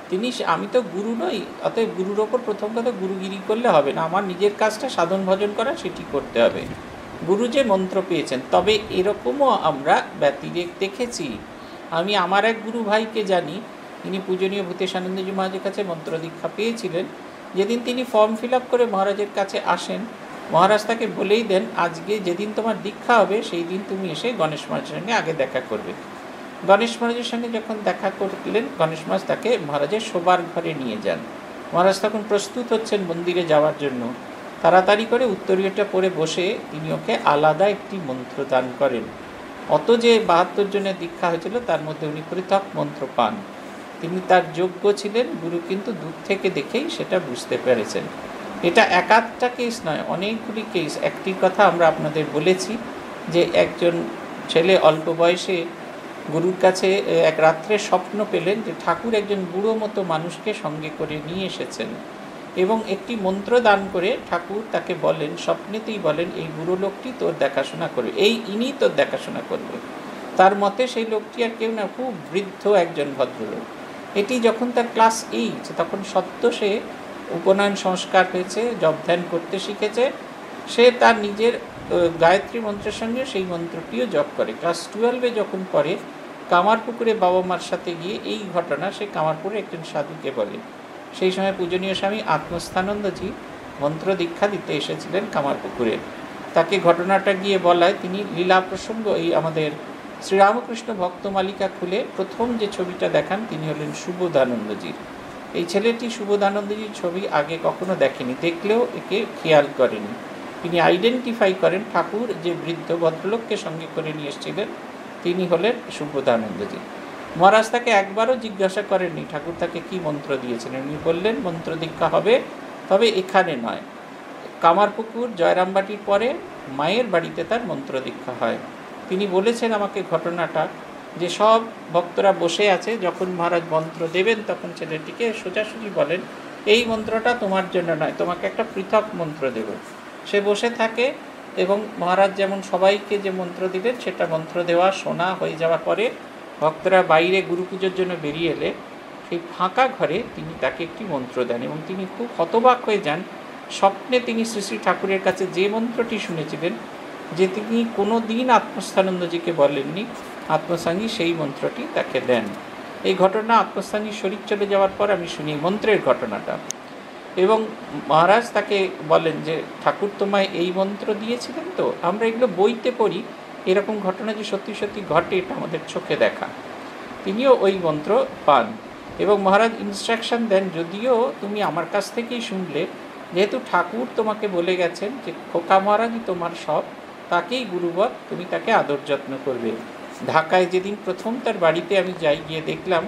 তিনি, আমি তো গুরু নই, অতএব গুরুর ওপর প্রথম কথা গুরুগিরি করলে হবে না, আমার নিজের কাজটা সাধন ভজন করা সেটি করতে হবে। গুরু যে মন্ত্র পেয়েছেন, তবে এরকমও আমরা ব্যতিরেক দেখেছি। আমি আমার এক গুরু ভাইকে জানি, তিনি পূজনীয় ভূতেশানন্দজি মহারাজের কাছে মন্ত্র দীক্ষা পেয়েছিলেন। যেদিন তিনি ফর্ম ফিল আপ করে মহারাজের কাছে আসেন, মহারাজ তাকে বলেই দেন, আজকে যেদিন তোমার দীক্ষা হবে সেই দিন তুমি এসে গণেশ মহারাজের সঙ্গে আগে দেখা করবে। গণেশ মহারাজের সঙ্গে যখন দেখা করলেন, গণেশ মহারাজ তাকে মহারাজের শোবার ঘরে নিয়ে যান। মহারাজ তখন প্রস্তুত হচ্ছেন মন্দিরে যাওয়ার জন্য, তাড়াতাড়ি করে উত্তরীয়টা পরে বসে তিনি ওকে আলাদা একটি মন্ত্র দান করেন। অত যে ৭২ জনের দীক্ষা হয়েছিল তার মধ্যে উনি পৃথক মন্ত্র পান। তিনি তার যোগ্য ছিলেন, গুরু কিন্তু দূর থেকে দেখেই সেটা বুঝতে পেরেছেন। এটা একাধটা কেস নয়, অনেকগুলি কেস। একটি কথা আমরা আপনাদের বলেছি যে একজন ছেলে অল্প বয়সে গুরুর কাছে এক রাত্রে স্বপ্ন পেলেন যে ঠাকুর একজন বুড়ো মতো মানুষকে সঙ্গে করে নিয়ে এসেছেন, এবং একটি মন্ত্র দান করে ঠাকুর তাকে বলেন, স্বপ্নেতেই বলেন, এই বুড়ো লোকটি তোর দেখাশোনা করবে, ইনি তোর দেখাশোনা করবে। তার মতে সেই লোকটি আর কেউ না, খুব বৃদ্ধ একজন ভদ্রলোক। এটি যখন তার ক্লাস 8, তখন সত্য সে উপনয়ন সংস্কার হয়েছে, জপ ধ্যান করতে শিখেছে, সে তার নিজের গায়ত্রী মন্ত্রের সঙ্গে সেই মন্ত্রটিও জপ করে। ক্লাস 12-এ যখন পড়ে, কামারপুকুরে বাবা মার সাথে গিয়ে এই ঘটনা, সে কামারপুরে একজন সাধুকে বলে। সেই সময় পূজনীয় স্বামী আত্মস্থানন্দজি মন্ত্র দীক্ষা দিতে এসেছিলেন কামারপুকুরে। তাকে ঘটনাটা গিয়ে বলায় তিনি লীলা প্রসঙ্গ, এই আমাদের শ্রীরামকৃষ্ণ ভক্ত মালিকা খুলে প্রথম যে ছবিটা দেখান তিনি হলেন সুবোধানন্দজির। এই ছেলেটি সুবোধানন্দজির ছবি আগে কখনো দেখেনি, দেখলেও একে খেয়াল করেনি। তিনি আইডেন্টিফাই করেন ঠাকুর যে বৃদ্ধ ভদ্রলোককে সঙ্গে করে নিয়ে এসেছিলেন তিনি হলেন সুবোধানন্দজি। মহারাজ তাকে একবারও জিজ্ঞাসা করেননি ঠাকুর তাকে কি মন্ত্র দিয়েছিলেন। উনি বললেন মন্ত্র দীক্ষা হবে, তবে এখানে নয়, কামারপুকুর জয়রামবাটির পরে মায়ের বাড়িতে তার মন্ত্র দীক্ষা হয়। তিনি বলেছেন আমাকে ঘটনাটা যে সব ভক্তরা বসে আছে, যখন মহারাজ মন্ত্র দেবেন তখন ছেলেটিকে সোজাসুজি বলেন, এই মন্ত্রটা তোমার জন্য নয়, তোমাকে একটা পৃথক মন্ত্র দেব। সে বসে থাকে, এবং মহারাজ যেমন সবাইকে যে মন্ত্র দিলেন সেটা মন্ত্র দেওয়া শোনা হয়ে যাওয়ার পরে ভক্তরা বাইরে গুরু পুজোর জন্য বেরিয়ে এলে সেই ফাঁকা ঘরে তিনি তাকে একটি মন্ত্র দেন, এবং তিনি খুব হতবাক হয়ে যান। স্বপ্নে তিনি শ্রী শ্রী ঠাকুরের কাছে যে মন্ত্রটি শুনেছিলেন, যে তিনি কোনো দিন আত্মস্থানন্দজিকে বলেননি, আত্মসাঙ্গী সেই মন্ত্রটি তাকে দেন। এই ঘটনা আত্মস্থানী শরীর চলে যাওয়ার পর আমি শুনি মন্ত্রের ঘটনাটা, এবং মহারাজ তাকে বলেন যে ঠাকুর তোমায় এই মন্ত্র দিয়েছিলেন। তো আমরা এগুলো বইতে পড়ি, এরকম ঘটনা যে সত্যি সত্যি ঘটে এটা আমাদের চোখে দেখা। তিনিও ওই মন্ত্র পান, এবং মহারাজ ইনস্ট্রাকশান দেন, যদিও তুমি আমার কাছ থেকেই শুনলে, যেহেতু ঠাকুর তোমাকে বলে গেছেন যে খোকা মহারাজই তোমার সব, তাকেই গুরুবর, তুমি তাকে আদর যত্ন করবে। ঢাকায় যেদিন প্রথম তার বাড়িতে আমি যাই, গিয়ে দেখলাম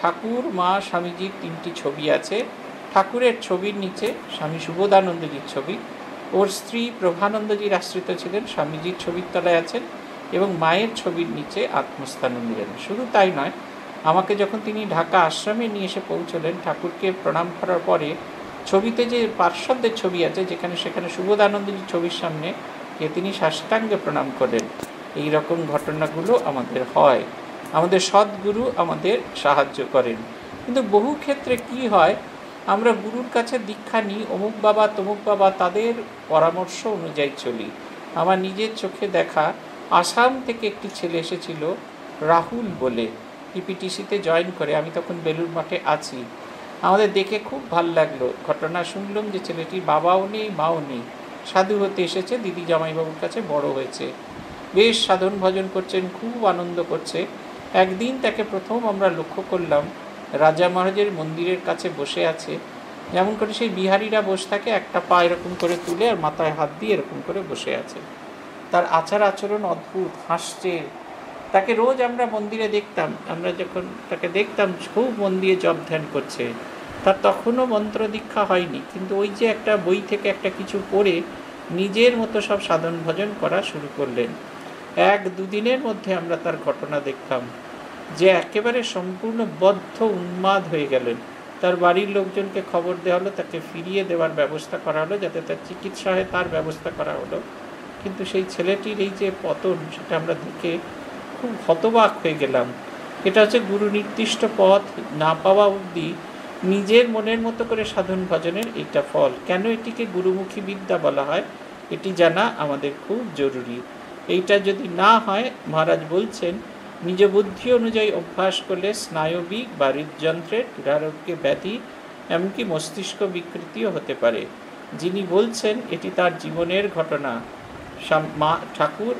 ঠাকুর মা স্বামীজির 3টি ছবি আছে, ঠাকুরের ছবির নিচে স্বামী সুবোধানন্দজির ছবি, और स्त्री प्रभानंदजीर आश्रित छिलेन स्वामीजी छबिर तलाय आछेन एबं मायेर छबिर नीचे आत्मस्थान निलेन। शुधु ताई नय आमाके जखन तिनि ढाका आश्रमे निये एसे पौंछलेन ठाकुरके प्रणाम करार परे छबिते जे पार्षददेर छबि आछे जेखाने सेखाने सुबोधानंदजीर छबिर सामने के तिनि साष्टांगे प्रणाम करेन। एई रकम घटनागुलो आमादेर हय, आमादेर सद्गुरु आमादेर साहाज्य करेन। किन्तु बहु क्षेत्रे कि हय आमरा गुरुर काछे दीक्षा निई अमुक बाबा तादेर परामर्श अनुयायी चली। आमार निजेर चोखे देखा आसाम थेके एकटी छेले एसेछिलो राहुल बोले पीपीटीसीते जयन करे, आमी तखन बेलूर माठे आछि। आमादेर देखे खूब भालो लागलो। घटना शुनलाम जे छेलेटिर बाबाओ नेई माओ नेई, साधु होते एसेछे, दिदी जामाइबाबुर काछे बड़ो होयेछे, बेश साधन भजन करछेन, खूब आनंद करछे। एकदिन ताके प्रथम आमरा लक्ष्य करलाम राजा महाराजेर मंदिरेर काछे बसे आछे, जेमन करे सेई बिहारीरा बसे थाके, एकटा पा एरकम करे तुले आर माथाय हाथ दिये एरकम करे बसे आछे। तार आचार आचरण अद्भुत, हास्चे। ताके रोज आमरा मंदिरे देखताम, आमरा जखन ताके देखताम खूब मन दिये जप ध्यान करछे। तार तखनो मंत्र दीक्षा हयनि, किन्तु ओई जे एकटा बोई थेके एकटा किछु पढ़े निजेर मतो सब साधन भजन करा शुरू करलेन। एक दुदिनेर मध्ये आमरा तार घटना देखताम जे एकेबारे सम्पूर्ण बद्ध उन्माद हो गेलेन। तार बाड़ीर लोकजनके खबर देওয়া হলো, তাকে ফিরিয়ে দেওয়ার ব্যবস্থা করা হলো, যাতে তার চিকিৎসা হয় তার ব্যবস্থা করা হলো। কিন্তু সেই ছেলেটির এই যে পতন সেটা আমরা দেখে খুব হতবাক হয়ে গেলাম। এটা হচ্ছে গুরু নির্দিষ্ট পথ না পাওয়া অবধি নিজের মনের মতো করে সাধন ভজনের এটা ফল। কেন এটিকে গুরুমুখী বিদ্যা বলা হয় এটি জানা আমাদের খুব জরুরি। এইটা যদি না হয় মহারাজ বলছেন निज बुद्धि अनुयायी अभ्यास कर ले स्नायविक बा हृदयंत्रे हृदयरोगे व्याधि एमनकि मस्तिष्क विकृतिओ होते पारे। जिनि बोलछेन एटी तार जीवनेर घटना। ठाकुर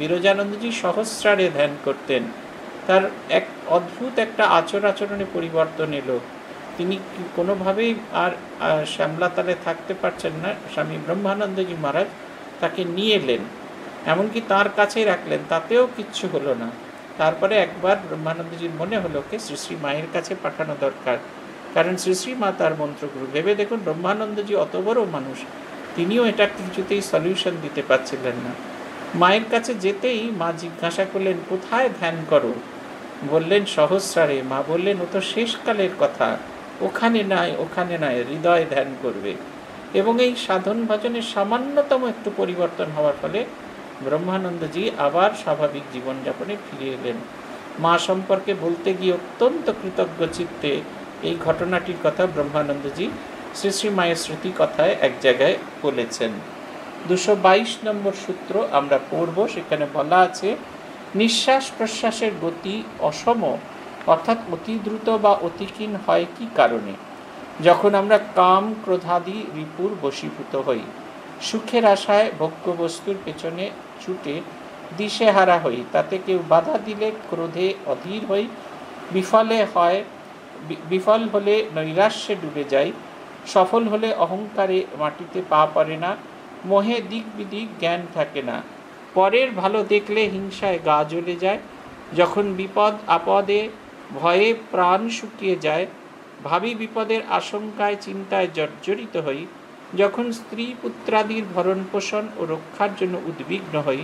बिरजानंदजी सहस्रारे ध्यान करतेन, तार एक अद्भुत एकटा आचर आचरणे परिवर्तन एलो। तिनि कोनोभावेई आर श्यामलाताले थाकते पारछेन ना, स्वामी ब्रह्मानंदजी महाराज ताके निये एलेन एमनकि तार काछेई राखलेन, तातेओ किच्छु हलो ना। तारपरे एक बार ब्रह्मानंदजीर मने हलो के श्री श्री मायेर काछे पाठानो दरकार, कारण श्री श्री मा तार मंत्रगुरु। भेबे देखुन ब्रह्मानंदजी अत बड़ो मानुष, तिनिओ एटा किछुतेई सल्यूशन दिते पारछिलेन ना। मायेर काछे जेतेई मा जिज्ञासा करलेन कोथाय ध्यान करो, बोललेन सहस्रारे। मा बोललेन ओ तो शेषकालेर कथा, ओखाने नय ओखाने नय, हृदय ध्यान करबे। एबं एई साधन भजने सामान्यतम एकटु परिवर्तन हवार फले ब्रह्मानंदजी आबार स्वाभाविक जीवन यापने फिरे एलेन। मा सम्पर्के बोलते गिये अत्यंत कृतज्ञ चित्ते एई घटनाटिर कथा ब्रह्मानंदजी श्री श्री मायेर श्रुति कथाय एक जायगाय बोलेछेन। 222 नम्बर सूत्र आमरा पढ़ब। सेखाने बला आछे निश्वास प्रश्वासेर गति असम अर्थात अति द्रुत बा अति क्षीण हय कि कारणे, जखन आमरा काम क्रोधादि रिपुर बशीभूत हई, सुखेर आशाय भोग्य वस्तुर पेछने छुटे दिशेहारा हई, ताते केउ बाधा दिले क्रोधे अधीर हई, विफल होले नैराश्ये डूबे जाई, सफल होले अहंकारे माटिते पा पड़े ना, मोहे दिक बिदिक ज्ञान थाके ना, परेर भालो देखले हिंसाय गा जले जाय, जखन विपद आपदे भये प्राण शुकिये जाय, भावी विपदेर आशंकाय चिंताय जर्जरित हई, जखन स्त्री पुत्रादिर भरण पोषण और रक्षार जन्य उद्विग्न हई,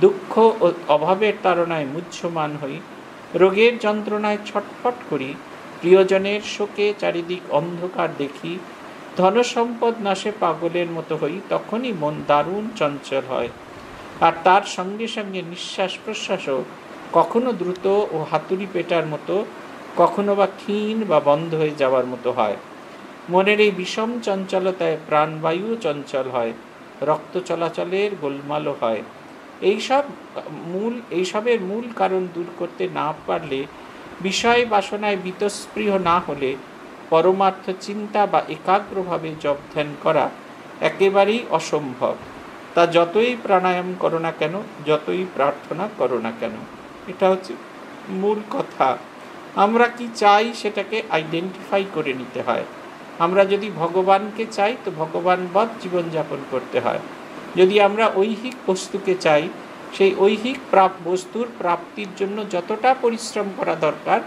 दुख ओ अभावेर तारणाय मुह्यमान हई, रोगेर यंत्रणाय छटफट करी, प्रियजनेर शोके चारिदिक अंधकार देखी, धन सम्पद नाशे पागलेर मतो हई, तखोनी मन दारुण चंचल हय। आर तार संगे संगे निश्वास प्रश्वासओ कखनो द्रुत ओ हातुड़ी पेटार मतो, कखनो बा क्षीण बा बंध हये जावार मतो हय। मनेर एई विषम चंचलताय प्राणवायु चंचल हय, रक्त चलाचलेर गोलमाल हय। एइसबेर मूल कारण दूर करते ना पारले, विषय बासनाय बितस्पृह ना होले, परमार्थ चिंता बा एकाग्रभावे जप ध्यान करा एकेबारेई असम्भव। ता जतई प्राणायाम करो ना केन, जतई प्रार्थना करो ना केन। एटा हच्छे मूल कथा। आमरा कि चाई सेटाके आइडेंटिफाई करे निते हय। आमरा यदि भगवान के चाई तो भगवान बद जीवन यापन करते हैं, यदि आमरा ऐहिक वस्तु के चाई सेई ऐहिक प्राप्त वस्तुर प्राप्तिर जन्य जतटा परिश्रम करा दरकार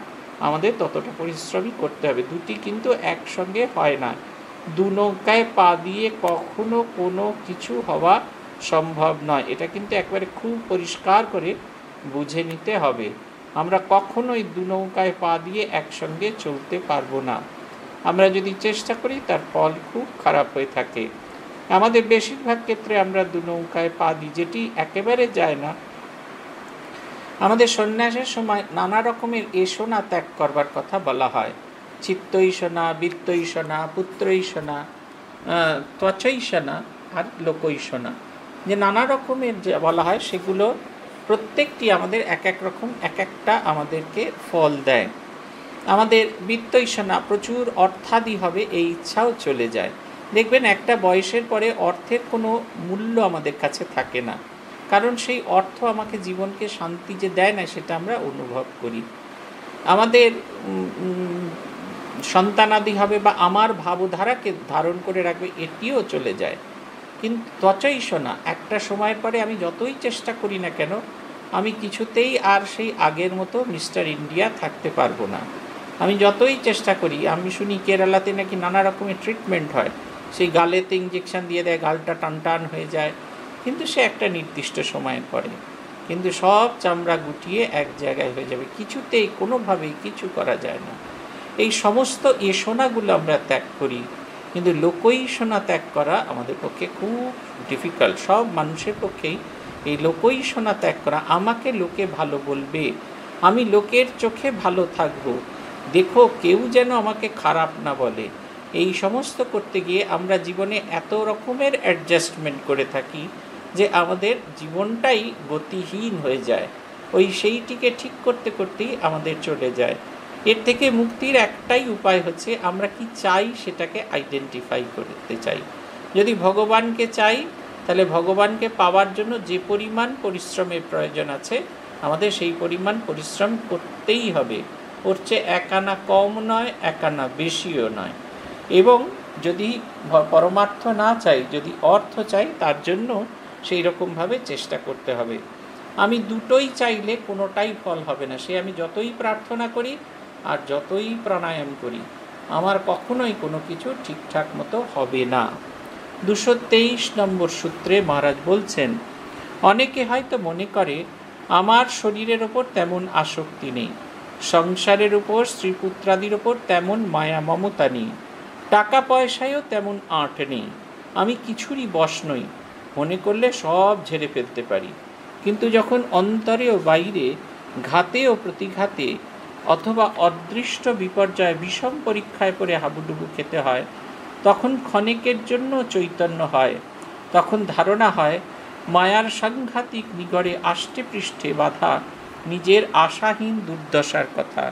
आमादेर ततटा परिश्रमई करते हबे। दुटी किन्तु एक संगे हय ना, দুনৌকায় পা দিয়ে কখনো কোনো কিছু হওয়া সম্ভব নয়। এটা কিন্তু একবারে খুব পরিষ্কার করে বুঝে নিতে হবে। আমরা কখনোই দুনৌকায় পা দিয়ে একসঙ্গে চলতে পারবো না। আমরা যদি চেষ্টা করি তার ফল খুব খারাপ হয়ে থাকে। আমাদের বেশিরভাগ ক্ষেত্রে আমরা দুনৌকায় পা দিই, যেটি একেবারে যায় না। আমাদের সন্ন্যাসের সময় নানা রকমের এসোনা ত্যাগ করবার কথা বলা হয়। চিত্তৈষণা, বৃত্তৈষণা, পুত্রৈষণা, ত্বচৈষণা আর লোকৈষণা, যে নানা রকমের যে বলা হয়, সেগুলো প্রত্যেকটি আমাদের এক এক রকম এক একটা আমাদেরকে ফল দেয়। আমাদের বৃত্তৈষণা, প্রচুর অর্থাদি হবে এই ইচ্ছাও চলে যায়। দেখবেন একটা বয়সের পরে অর্থের কোনো মূল্য আমাদের কাছে থাকে না, কারণ সেই অর্থ আমাকে জীবনকে শান্তি যে দেয় না সেটা আমরা অনুভব করি। আমাদের সন্তানাদি হবে বা আমার ভাবধারাকে ধারণ করে রাখবে, এটিও চলে যায়। কিন্তু ত্বচৈষণা, একটা সময়ের পরে আমি যতই চেষ্টা করি না কেন আমি কিছুতেই আর সেই আগের মতো মিস্টার ইন্ডিয়া থাকতে পারবো না। আমি যতই চেষ্টা করি, আমি শুনি কেরালাতে নাকি নানা রকমের ট্রিটমেন্ট হয়, সেই গালেতে ইঞ্জেকশান দিয়ে দেয়, গালটা টান টান হয়ে যায়, কিন্তু সে একটা নির্দিষ্ট সময়ের পরে কিন্তু সব চামড়া গুটিয়ে এক জায়গায় হয়ে যাবে। কিছুতেই কোনোভাবেই কিছু করা যায় না। এই সমস্ত এসোনাগুলো আমরা ত্যাগ করি, কিন্তু লোকইষণা ত্যাগ করা আমাদের পক্ষে খুব ডিফিকাল্ট। সব মানুষের পক্ষেই এই লোকইষণা ত্যাগ করা। আমাকে লোকে ভালো বলবে, আমি লোকের চোখে ভালো থাকব, দেখো কেউ যেন আমাকে খারাপ না বলে, এই সমস্ত করতে গিয়ে আমরা জীবনে এত রকমের অ্যাডজাস্টমেন্ট করে থাকি যে আমাদের জীবনটাই গতিহীন হয়ে যায়। ওই সেইটিকে ঠিক করতে করতেই আমাদের চলে যায়। এর থেকে মুক্তির একটাই উপায় হচ্ছে আমরা কি চাই সেটাকে আইডেন্টিফাই করতে চাই। যদি ভগবানকে চাই তাহলে ভগবানকে পাওয়ার জন্য যে পরিমাণ পরিশ্রমের প্রয়োজন আছে আমাদের সেই পরিমাণ পরিশ্রম করতেই হবে। ওর চেয়ে একানা কম নয়, একানা বেশিও নয়। এবং যদি পরমার্থ না চাই, যদি অর্থ চাই, তার জন্য সেই রকমভাবে চেষ্টা করতে হবে। আমি দুটোই চাইলে কোনোটাই ফল হবে না। সে আমি যতই প্রার্থনা করি আর যতই প্রাণায়াম করি আমার কখনোই কোনো কিছু ঠিকঠাক মতো হবে না। 223 নম্বর সূত্রে মহারাজ বলছেন, অনেকে হয়তো মনে করে আমার শরীরের ওপর তেমন আসক্তি নেই, সংসারের উপর স্ত্রীপুত্রাদির ওপর তেমন মায়া মমতা নেই, টাকা পয়সায়ও তেমন আঁট নেই, আমি কিছুরই বশ নই মনে করলে সব ঝেড়ে ফেলতে পারি। কিন্তু যখন অন্তরে ও বাইরে, ঘাতে ও প্রতিঘাতে অথবা অদৃষ্ট বিপর্যয় বিষম পরীক্ষায় পড়ে হাবুডুবু খেতে হয়, তখন ক্ষণেকের জন্য চৈতন্য হয়। তখন ধারণা হয় মায়ার সাংঘাতিক নিগড়ে আষ্টে পৃষ্ঠে বাঁধা নিজের আশাহীন দুর্দশার কথা।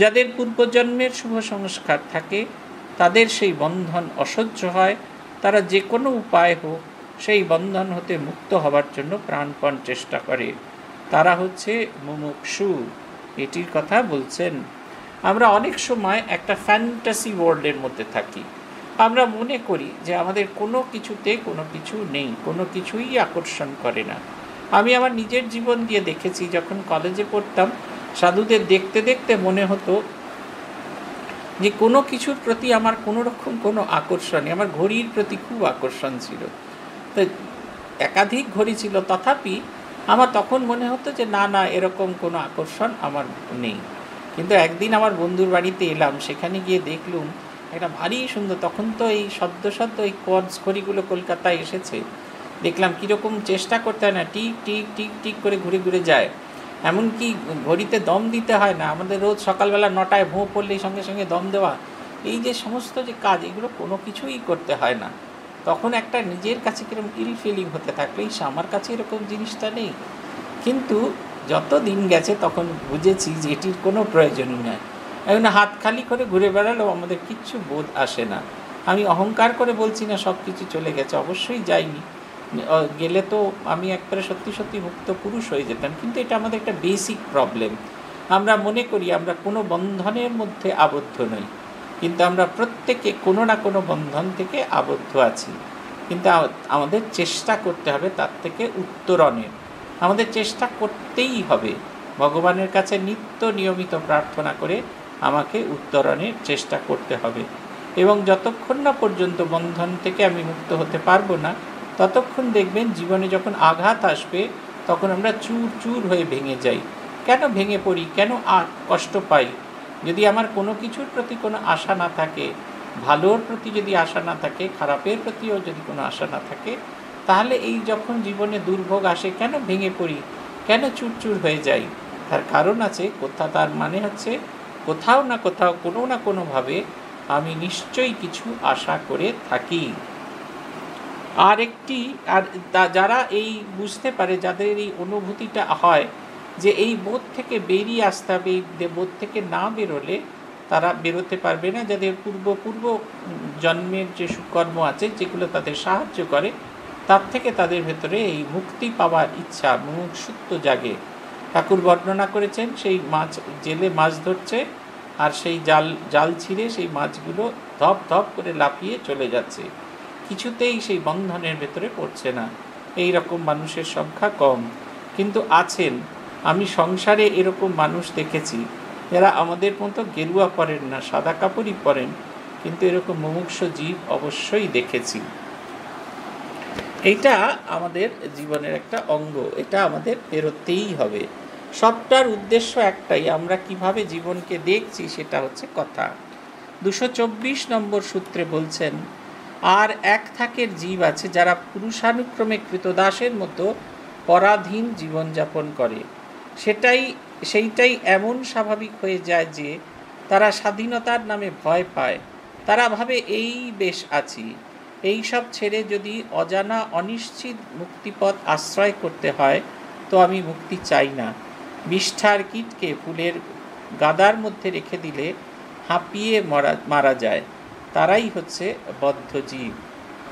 যাদের পূর্বজন্মের শুভ সংস্কার থাকে তাদের সেই বন্ধন অসহ্য হয়। তারা যে কোনো উপায় হোক সেই বন্ধন হতে মুক্ত হবার জন্য প্রাণপণ চেষ্টা করে। তারা হচ্ছে মুমুক্ষু। এটির কথা বলছেন। আমরা অনেক সময় একটা ফ্যান্টাসি ওয়ার্ল্ডের মধ্যে থাকি। আমরা মনে করি যে আমাদের কোনো কিছুতে কোনো কিছু নেই, কোনো কিছুই আকর্ষণ করে না। আমি আমার নিজের জীবন দিয়ে দেখেছি, যখন কলেজে পড়তাম সাধুদের দেখতে দেখতে মনে হতো যে কোনো কিছুর প্রতি আমার কোনো রকম কোনো আকর্ষণ নেই। আমার ঘড়ির প্রতি খুব আকর্ষণ ছিল, তো একাধিক ঘড়ি ছিল, তথাপি আমার তখন মনে হতো যে না না, এরকম কোনো আকর্ষণ আমার নেই। কিন্তু একদিন আমার বন্ধুর বাড়িতে এলাম, সেখানে গিয়ে দেখলুম একটা ভারী সুন্দর, তখন তো এই শব্দ শব্দ এই কোয়ার্টজ ঘড়িগুলো কলকাতায় এসেছে, দেখলাম কীরকম চেষ্টা করতে হয় না, টিক টিক টিক টিক করে ঘুরে ঘুরে যায়, এমনকি ঘড়িতে দম দিতে হয় না। আমাদের রোজ সকালবেলা 9টায় ভোঁ পড়লেই সঙ্গে সঙ্গে দম দেওয়া, এই যে সমস্ত যে কাজ, এগুলো কোনো কিছুই করতে হয় না। তখন একটা নিজের কাছে কীরকম ইল ফিলিং হতে থাকলো, এই আমার কাছে এরকম জিনিসটা নেই। কিন্তু যত দিন গেছে তখন বুঝেছি যে এটির কোনো প্রয়োজন নেই। এখন হাত খালি করে ঘুরে বেড়ালেও আমাদের কিচ্ছু বোধ আসে না। আমি অহংকার করে বলছি না সব কিছু চলে গেছে, অবশ্যই যাইনি, গেলে তো আমি একবারে সত্যি সত্যি মুক্ত পুরুষ হয়ে যেতাম। কিন্তু এটা আমাদের একটা বেসিক প্রবলেম। আমরা মনে করি আমরা কোনো বন্ধনের মধ্যে আবদ্ধ নই, কিন্তু আমরা প্রত্যেকে কোনো না কোনো বন্ধন থেকে আবদ্ধ আছি। কিন্তু আমাদের চেষ্টা করতে হবে তার থেকে উত্তরণের, আমাদের চেষ্টা করতেই হবে ভগবানের কাছে নিত্য নিয়মিত প্রার্থনা করে আমাকে উত্তরণের চেষ্টা করতে হবে। एवं जतक्षण ना पर्यन्त बंधन थेके आमी मुक्त होते पारबो ना ततक्षण देखबेन जीवने जखन आघात आसबे तखन आमरा चूर चूर हये भेंगे जाई। केन भेंगे पड़ी, केन कष्ट पाई? यदि आमार कोनो किछुर प्रति कोनो आशा ना थाके, भालोर प्रति यदि आशा ना थाके, खारापेर प्रतिओ यदि कोनो आशा ना थाके, ताहले एई जखन जीवने दुर्भोग आसे केन भेंगे पड़ी, केन चूरचूर हये जाई? तार कारण आछे कोथा, तार माने हच्छे कोथाओ ना कोथाओ कोनो ना कोनो भावे आमी निश्चयई किछु आशा करे थाकी। आर एकटी जारा एई बुझते पारे, जादेर एई अनुभूतिटा हय जे एई बोध थेके बेरिये आसते हबे, एई बोध थेके ना बेरोले तारा बेरोते पारबे ना, जादेर पूर्व पूर्व जन्मेर जे सुकर्म आछे जेगुलो तादेर साहाय्य करे तार थेके तादेर भितरे एई मुक्ति पावार इच्छा मुमुक्षुत्व जागे। ठाकुर बर्णना करेछेन सेई माछ जेले माछ धरछे और से जाल जाल छिड़े से माछगुलो धप धप करे लाफिए चले जाच्छे, किछुतेई सेई बंधनेर भितरे पड़छे ना। एई रकम मानुषेर संख्या कम, किन्तु आछेन। आमी संसारे एरकम मानुष देखेछि यारा आमादेर मतो गेरुआ परेन ना, सादा कापड़ई परेन, किन्तु एरकम मुमुक्ष जीव अवश्यई देखेछि। एटा आमादेर जीवनेर एकटा अंग, एटा आमादेर पेरोतेई हबे। सबटार उद्देश्य एकटाई, आमरा किभावे जीवन के देखछि सेटा हच्छे कथा। 224 नम्बर सूत्रे बोलछेन आर एक थाकेर जीव आछे जारा पुरुषानुक्रमे कृतदासेर मतो पराधीन जीवन यापन करे, सेटाई एमन स्वाभाविक हये जाय जे तारा स्वाधीनतार नामे भय पाय। तारा भावे एई बेश आछि, एई सब छेड़े यदि अजाना अनिश्चित मुक्तिपथ आश्रय करते हय तो आमी मुक्ति चाई ना। विष्ठार कीटके फुलेर गादार मध्य रेखे दिले हाँपिए मारा जाए, ताराई होच्छे बद्ध जीव।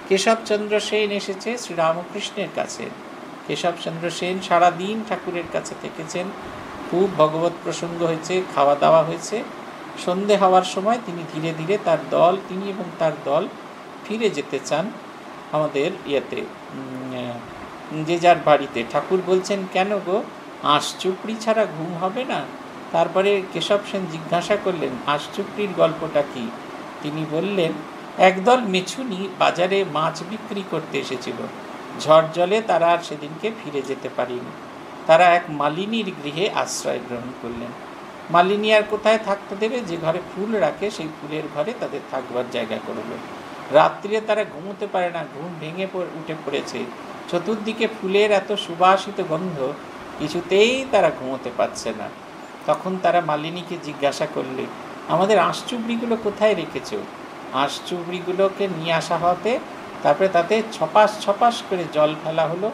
केशवचंद्र सेन एसेछे श्रीरामकृष्णेर काछे। केशवचंद्र सेन सारा दिन ठाकुरेर काछे थेकेछेन, खूब भगवत प्रसंग होयेछे, खावा दावा होयेछे। सन्धे हवार समय तिनि धीरे धीरे तार दल फिरे जेते चान आमादेर इयाते जे जार बाड़ीते। ठाकुर बोलछेन केन गो आँश चुपड़ी छाड़ा घुम हबे ना? तारपरे केशव सेन जिज्ञासा करलेन आँश चुपड़िर गल्पटा कि? तिनि बोललेन एकदल मेछुनी बाजारे माछ बिक्री करते एसेछिलो, झड़ जले तारा आर सेदिनके फिरे जेते पारेनि। तारा एक मालिनीर गृहे आश्रय ग्रहण करलेन। मालिनी आर कोथाय थाकते देबे? जे घरे फुल राखे सेई फुलेर घरे तादेर थाकबार जायगा करलो। रात्रिरे तारा घुमोते पारे ना, घुम भेंगे उठे पड़ेछे। चतुर्दिके फुलेर एत सुबासित गन्ध, किछुतेई तारा घुमोते पारछे ना। तखन तारा मालिनीके जिज्ञासा करले आमादेर आँशचुबड़िगुलो कोथाय रेखेछो? आँशचुबड़िगुलोके निये आसा हते तारपरे ताते छपास छपास करे जल फेला हलो,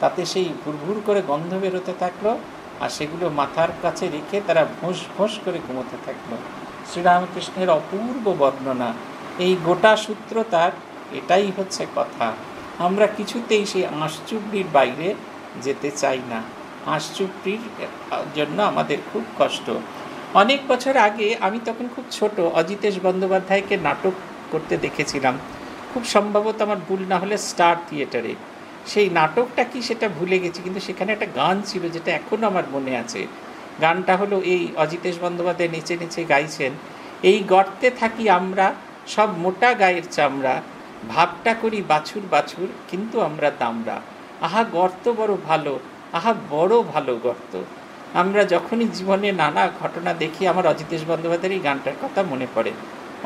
ताते सेई भुरभुर करे गन्ध बेरोते थाकलो आर सेगुलो माथार काछे रेखे तारा भोंस भोंस करे घुमोते थाकलो। श्रीरामकृष्णेर अपूर्व बर्णना। এই গোটা সূত্র তার, এটাই হচ্ছে কথা। আমরা কিছুতেই সেই আঁশচুপড়ির বাইরে যেতে চাই না, আঁশচুপড়ির জন্য আমাদের খুব কষ্ট। অনেক বছর আগে আমি তখন খুব ছোট, অজিতেশ বন্দ্যোপাধ্যায়কে নাটক করতে দেখেছিলাম, খুব সম্ভবত আমার ভুল না হলে স্টার থিয়েটারে। সেই নাটকটা কি সেটা ভুলে গেছি, কিন্তু সেখানে একটা গান ছিল যেটা এখনও আমার মনে আছে। গানটা হলো এই, অজিতেশ বন্দ্যোপাধ্যায় নেচে নেচে গাইছেন, এই গর্তে থাকি আমরা সব মোটা গায়ের চামড়া, ভাবটা করি বাছুর বাছুর কিন্তু আমরা দামড়া। আহা গর্ত বড় ভালো, আহা বড় ভালো গর্ত। আমরা যখনই জীবনে নানা ঘটনা দেখি আমার অজিতেশ বন্দ্যোপাধ্যায়ের এই গানটার কথা মনে পড়ে।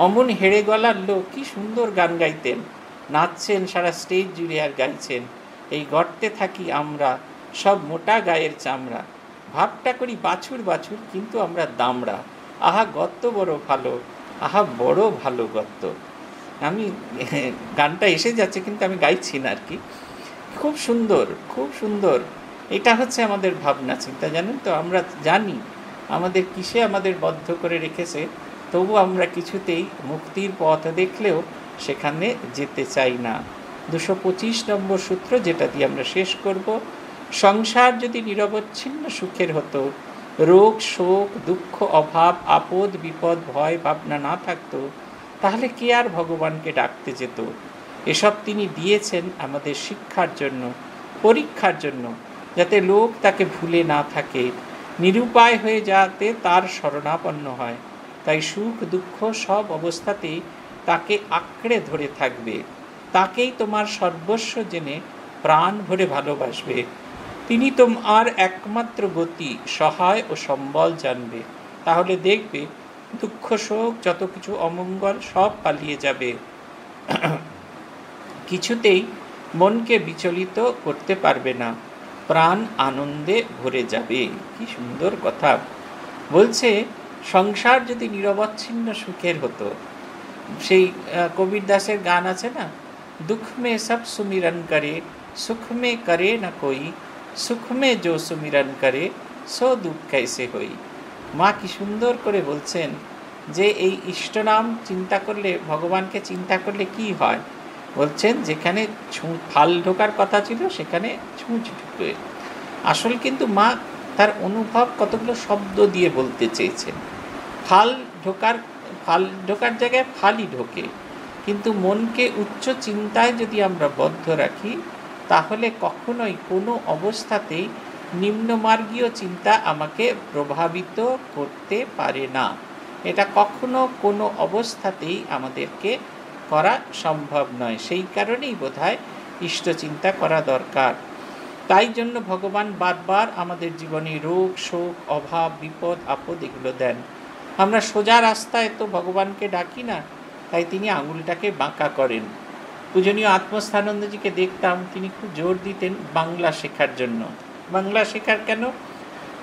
অমন হেড়ে গলার লোক কি সুন্দর গান গাইতেন, নাচছেন সারা স্টেজ জুড়ে আর গাইছেন, এই গর্তে থাকি আমরা সব মোটা গায়ের চামড়া, ভাবটা করি বাছুর বাছুর কিন্তু আমরা দামড়া। আহা গর্ত বড় ভালো, আহা বড় ভালো গর্ত। আমি গানটা এসে যাচ্ছে কিন্তু আমি গাইছি না আর কি। খুব সুন্দর, খুব সুন্দর। এটা হচ্ছে আমাদের ভাবনা চিন্তা, জানেন তো। আমরা জানি আমাদের কিসে আমাদের বদ্ধ করে রেখেছে, তবু আমরা কিছুতেই মুক্তির পথ দেখলেও সেখানে যেতে চাই না। 225 নম্বর সূত্র, যেটা দিয়ে আমরা শেষ করব। সংসার যদি নিরবচ্ছিন্ন সুখের হতো, রোগ শোক দুঃখ অভাব আপদ বিপদ ভয় ভাবনা না থাকতো, তাহলে কে আর ভগবানকে ডাকতে যেত? এসব তিনি দিয়েছেন আমাদের শিক্ষার জন্য, পরীক্ষার জন্য, যাতে লোক তাকে ভুলে না থাকে, নিরুপায় হয়ে যাতে তার শরণাপন্ন হয়। তাই সুখ দুঃখ সব অবস্থাতেই ताके आकड़े धरे थाकबे, ताकेई तोमार सर्वस्व जेने प्राण भरे भालोबासबे, तिनी तोमार एकमात्र गति, सहाय और सम्बल जानबे। ताहले देखबे दुख शोक जत किछु अमंगल सब पालिये जाबे, किछुतेई मन के विचलित करते पारबे ना, प्राण आनंदे भरे जाबे। कि सुंदर कथा बोलछे। संसार यदि निरवच्छिन्न सुखेर हतो, सेई कबीर दासेर गान आछे ना, दुख में सब सुमिरन करे, सुख में करे ना कोई, सुख में जो सुमिरन करे सो दुख कैसे होई। माँ कि सुंदर करे बोलछेन जे एई इष्ट नाम चिंता करले, भगवान के चिंता करले कि हय, बोलछेन जेखाने छूंच फाल ढोकार कथा छिलो सेखाने छूंच ढुके। आसल किन्तु माँ तार अनुभव कतगुलो शब्द दिए बोलते चेयेछेन। फाल ढोकार जगह फाली ढोके, किन्तु मन के उच्च चिंताय यदि आमरा बद्ध राखी ताहले कखनोई कोनो अवस्थातेई निम्नमार्गीय चिंता आमाके प्रभावित करते पारे ना। एटा कखनो कोनो अवस्थातेई आमादेरके करा सम्भव नय। सेई कारणेई बोधहय इष्ट चिंता करा दरकार। ताई जन्य भगवान बार बार आमादेर जीवने रोग शोक अभाव विपद आपद एगुलो देन। आमरा सोजा रास्ताय तो भगवान के डाकी ना, ताई तिनी आंगुलटाके बाँका करेन। पूजनीय आत्मस्थानंदजी के देखताम तिनी खूब जोर दितेन बांगला शेखार जन्य। बांगला शेखार केन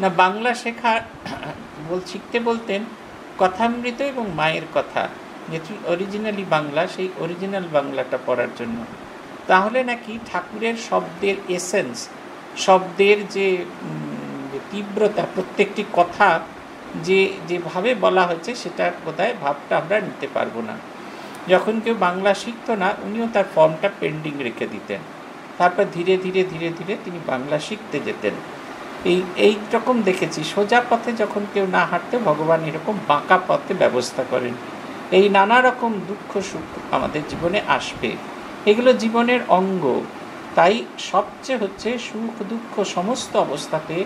ना, बांगला शेखार शिखते बोलतेन कथामृत एबं मायेर कथा, जेटी ओरिजिनली बांगला, सेई ओरिजिनल बांगलाटा पढ़ार जन्य। ताहले नाकि ठाकुरेर शब्देर एसेंस, शब्देर जे तीव्रता, प्रत्येकटी कथा जे जे भावे बला होयेछे सेटार बोधहय भावटा आमरा निते पारबो ना। जखन केउ बांगला शिखतो ना उनिओ तार फर्मटा पेंडिंग रेखे दितेन, तारपर धीरे धीरे धीरे धीरे तिनि बांगला शिखते जेतेन। एई रकम देखेछि सोजा पथे जखन केउ ना हांटते भगवान एरकम बाँका पथे व्यवस्था करेन। एई नाना रकम दुख सुख आमादेर जीवने आसबे, एगुलो जीवनेर अंग। ताई सबचेये होच्छे सुख दुख समस्त अवस्थाते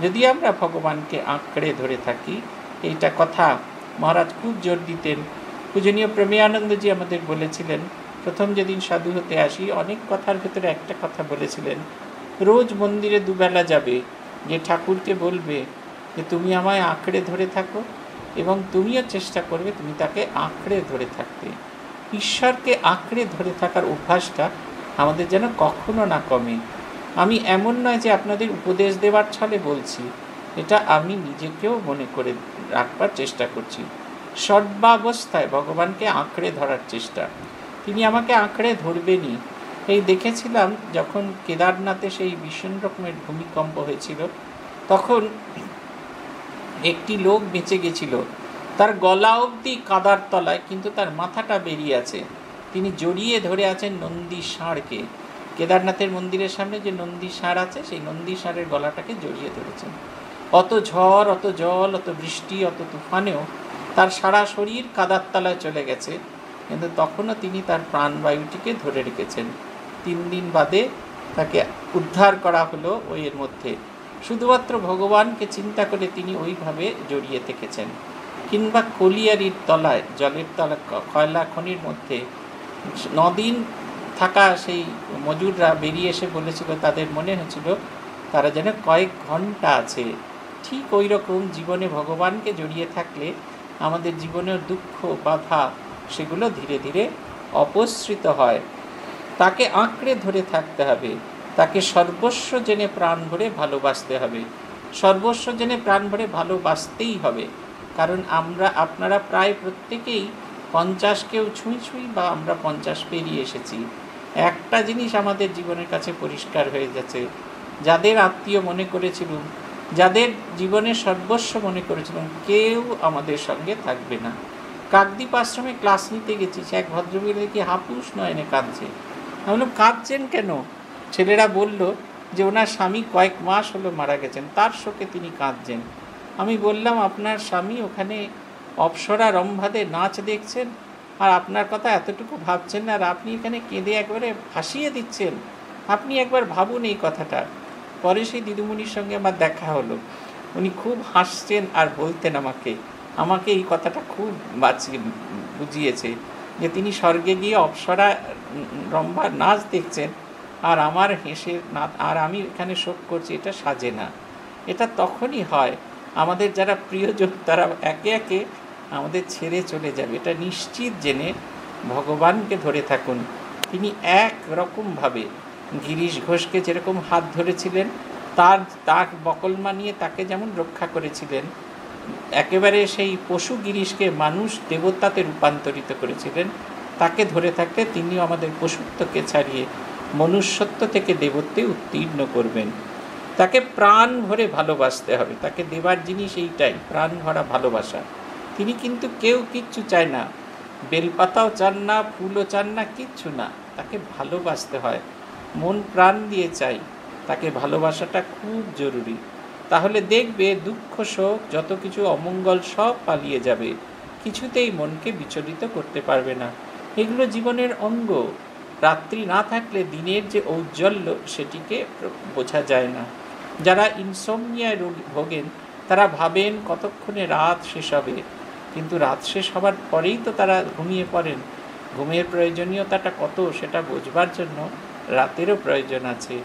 यदि आमरा भगवान के आँकड़े धरे थाकी, एटा कथा महाराज खूब जोर दितेन। पूजनीय प्रेमानंदजी आमादेर बोलेछिलेन प्रथम जेदिन साधु होते आसि अनेक कथार भितरे एकटा कथा बोलेछिलेन, रोज मंदिरे दुबेला जाबे, जे ठाकुरके बोलबे जे तुमी आमाय आँकड़े धरे थाको एबं तुमिओ चेष्टा करबे तुमी ताके आँकड़े धरे थाकते। ईश्वर के आँकड़े धरे थाकार अभ्यासटा आमादेर जेन कखनो ना कमे। आमी एमन नय जे आपनादेर उपदेश देवार छले बोलछि, एटा आमी निजेकेओ मने करे राखबार चेष्टा करछि। सर्वावस्थाय भगवानके आँकड़े धरार चेष्टा, तिनि आमाके आँकड़े धरबेनई। एई देखेछिलाम जखन केदारनाथे सेई भीषण रकमेर भूमिकम्प हयेछिल, तखन एकटी लोक बेंचे गेछिल, तार गला अब्दि कादार तलाय, किन्तु तार माथाटा बेरिये आछे। तिनि जड़िये धरे आछेन नंदी षाঁড়কে। केदारनाथेर मंदिरेर सामने जो नंदी षाঁড় आछे सेई नंदी षाঁড়ের गलाटाके जड़िये धरेछेन। अत झड़ अत जल अत बृष्टि अत तुफानेओ तार सारा शरीर कादार तलाय चले गेछे, किन्तु तखनो तिनि तार प्राणवायुटिके धरे रेखेछेन। 3 दिन बादे ताके उद्धार करा हलो। ओइर मध्ये शुधुमात्र भगवानके चिंता करे तिनि ओइभावे जड़िये थेकेछेन। किंबा कलियारिर तलाय जलेर तलाय कयला खनिर मध्ये 9 दिन থাকা সেই মজুররা বেরিয়ে এসে বলেছিল তাদের মনে হয়েছিল তারা যেন কয়েক ঘন্টা আছে। ঠিক ওই রকম জীবনে ভগবানকে জড়িয়ে থাকলে আমাদের জীবনের দুঃখ বাধা সেগুলো ধীরে ধীরে অপসৃত হয়। তাকে আঁকড়ে ধরে থাকতে হবে, তাকে সর্বস্ব জেনে প্রাণ ভরে ভালোবাসতে হবে, সর্বস্ব জেনে প্রাণ ভরে ভালোবাসতেই হবে। কারণ আমরা আপনারা প্রায় প্রত্যেকেই 50কেও ছুঁই ছুঁই বা আমরা 50 পেরিয়ে এসেছি। একটা জিনিস আমাদের জীবনের কাছে পরিষ্কার হয়ে যাচ্ছে, যাদের আত্মীয় মনে করেছিলাম, যাদের জীবনের সর্বস্ব মনে করেছিলাম, কেউ আমাদের সঙ্গে থাকবে না। কাকদ্বীপ আশ্রমে ক্লাস নিতে গেছি, এক ভদ্রমহিলা দেখি হাপুস নয়নে কাঁদছে। আমি বললাম কাঁদছেন কেন? ছেলেরা বলল যে ওনার স্বামী কয়েক মাস হলো মারা গেছেন, তার শোকে তিনি কাঁদছেন। আমি বললাম আপনার স্বামী ওখানে অপসরা রম্ভাদে নাচ দেখছেন আর আপনার কথা এতটুকু ভাবছেন না, আর আপনি এখানে কেঁদে একবারে ভাসিয়ে দিচ্ছেন। আপনি একবার ভাবুন এই কথাটা। পরে সেই দিদিমণির সঙ্গে আমার দেখা হলো, উনি খুব হাসছেন আর বলতেন আমাকে, আমাকে এই কথাটা খুব বুঝিয়েছে যে তিনি স্বর্গে গিয়ে অপ্সরা রম্বার নাচ দেখছেন আর আমার হেসে না, আর আমি এখানে শোক করছি, এটা সাজে না। এটা তখনই হয় আমাদের যারা প্রিয়জন তারা একে একে আমাদের ছেড়ে চলে যাবে, এটা নিশ্চিত জেনে ভগবানকে ধরে থাকুন। তিনি এক রকমভাবে গিরিশ ঘোষকে যেরকম হাত ধরেছিলেন, তার বকল মানিয়ে তাকে যেমন রক্ষা করেছিলেন, একেবারে সেই পশু গিরিশকে মানুষ দেবতাতে রূপান্তরিত করেছিলেন, তাকে ধরে থাকতে তিনিও আমাদের পশুত্বকে ছাড়িয়ে মনুষ্যত্ব থেকে দেবত্বে উত্তীর্ণ করবেন। তাকে প্রাণ ভরে ভালোবাসতে হবে, তাকে দেবার জিনিস এইটাই, প্রাণ ভরা ভালোবাসা। তিনি কিন্তু কেউ কিচ্ছু চায় না, বেলপাতাও চান না, ফুলও চান না, কিচ্ছু না, তাকে ভালোবাসতে হয়, মন প্রাণ দিয়ে চাই। তাকে ভালোবাসাটা খুব জরুরি, তাহলে দেখবে দুঃখ শোক যত কিছু অমঙ্গল সব পালিয়ে যাবে, কিছুতেই মনকে বিচলিত করতে পারবে না। এগুলো জীবনের অঙ্গ, রাত্রি না থাকলে দিনের যে ঔজ্জ্বল্য সেটিকে বোঝা যায় না। যারা ইনসমনিয়ায় ভোগেন তারা ভাবেন কতক্ষণে রাত শেষ হবে, কিন্তু রাত শেষ হবার পরেই তো তারা ঘুমিয়ে পড়েন। ঘুমের প্রয়োজনীয়তাটা কত সেটা বোঝবার জন্য রাতেরও প্রয়োজন আছে।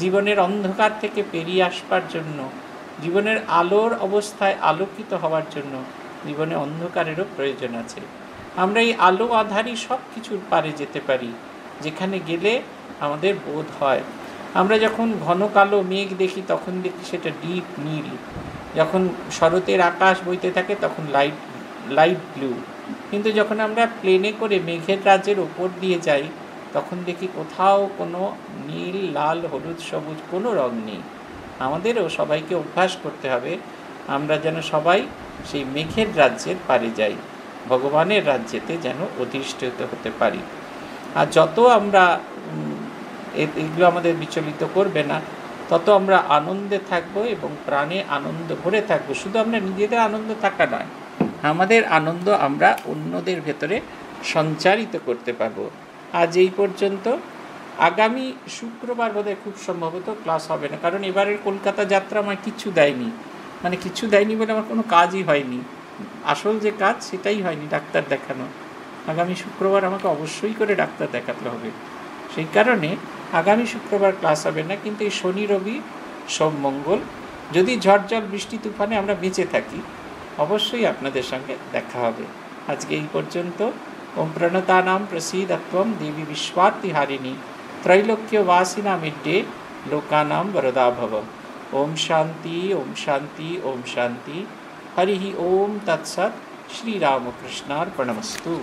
জীবনের অন্ধকার থেকে পেরিয়ে আসবার জন্য, জীবনের আলোর অবস্থায় আলোকিত হওয়ার জন্য জীবনে অন্ধকারেরও প্রয়োজন আছে। আমরা এই আলো আধারই সব কিছুর পারে যেতে পারি, যেখানে গেলে আমাদের বোধ হয়। আমরা যখন ঘন কালো মেঘ দেখি তখন দেখি সেটা ডিপ নীল, যখন শরতের আকাশ বইতে থাকে তখন লাইট ব্লু, কিন্তু যখন আমরা প্লেনে করে মেঘের রাজ্যের ওপর দিয়ে যাই তখন দেখি কোথাও কোনো নীল, লাল, হলুদ, সবুজ কোনো রং নেই। আমাদেরও সবাইকে অভ্যাস করতে হবে আমরা যেন সবাই সেই মেঘের রাজ্যের পারে যাই, ভগবানের রাজ্যেতে যেন অধিষ্ঠিত হতে পারি। আর যত আমরা এগুলো আমাদের বিচলিত করবে না, তত আমরা আনন্দে থাকবো এবং প্রাণে আনন্দ ভরে থাকবো। শুধু আমরা নিজেদের আনন্দ থাকা নয়, আমাদের আনন্দ আমরা অন্যদের ভেতরে সঞ্চারিত করতে পারবো। আজ এই পর্যন্ত। আগামী শুক্রবার বোধহয় খুব সম্ভবত ক্লাস হবে না, কারণ এবারের কলকাতা যাত্রা আমার কিছু দেয়নি, মানে কিছু দেয়নি বলে আমার কোনো কাজই হয়নি, আসল যে কাজ সেটাই হয়নি, ডাক্তার দেখানো। আগামী শুক্রবার আমাকে অবশ্যই করে ডাক্তার দেখাতে হবে, সেই কারণে আগামী শুক্রবার ক্লাস হবে না। কিন্তু এই শনি, রবি, সোম, মঙ্গল যদি ঝড়ঝড় বৃষ্টি তুফানে আমরা বেঁচে থাকি অবশ্যই আপনাদের সঙ্গে দেখা হবে। আজকে এই পর্যন্ত। ওম প্রণতানাম প্রসীদত্বম দেবী বিশ্বর্তিহারিণী ত্রৈলোক্যবাসিনা মিড্ডে লোকানাম বরদা ভব। ওম শান্তি, ওম শান্তি, ওম শান্তি। হরি ওম তৎসৎ। শ্রীরামকৃষ্ণার্পণমস্তু।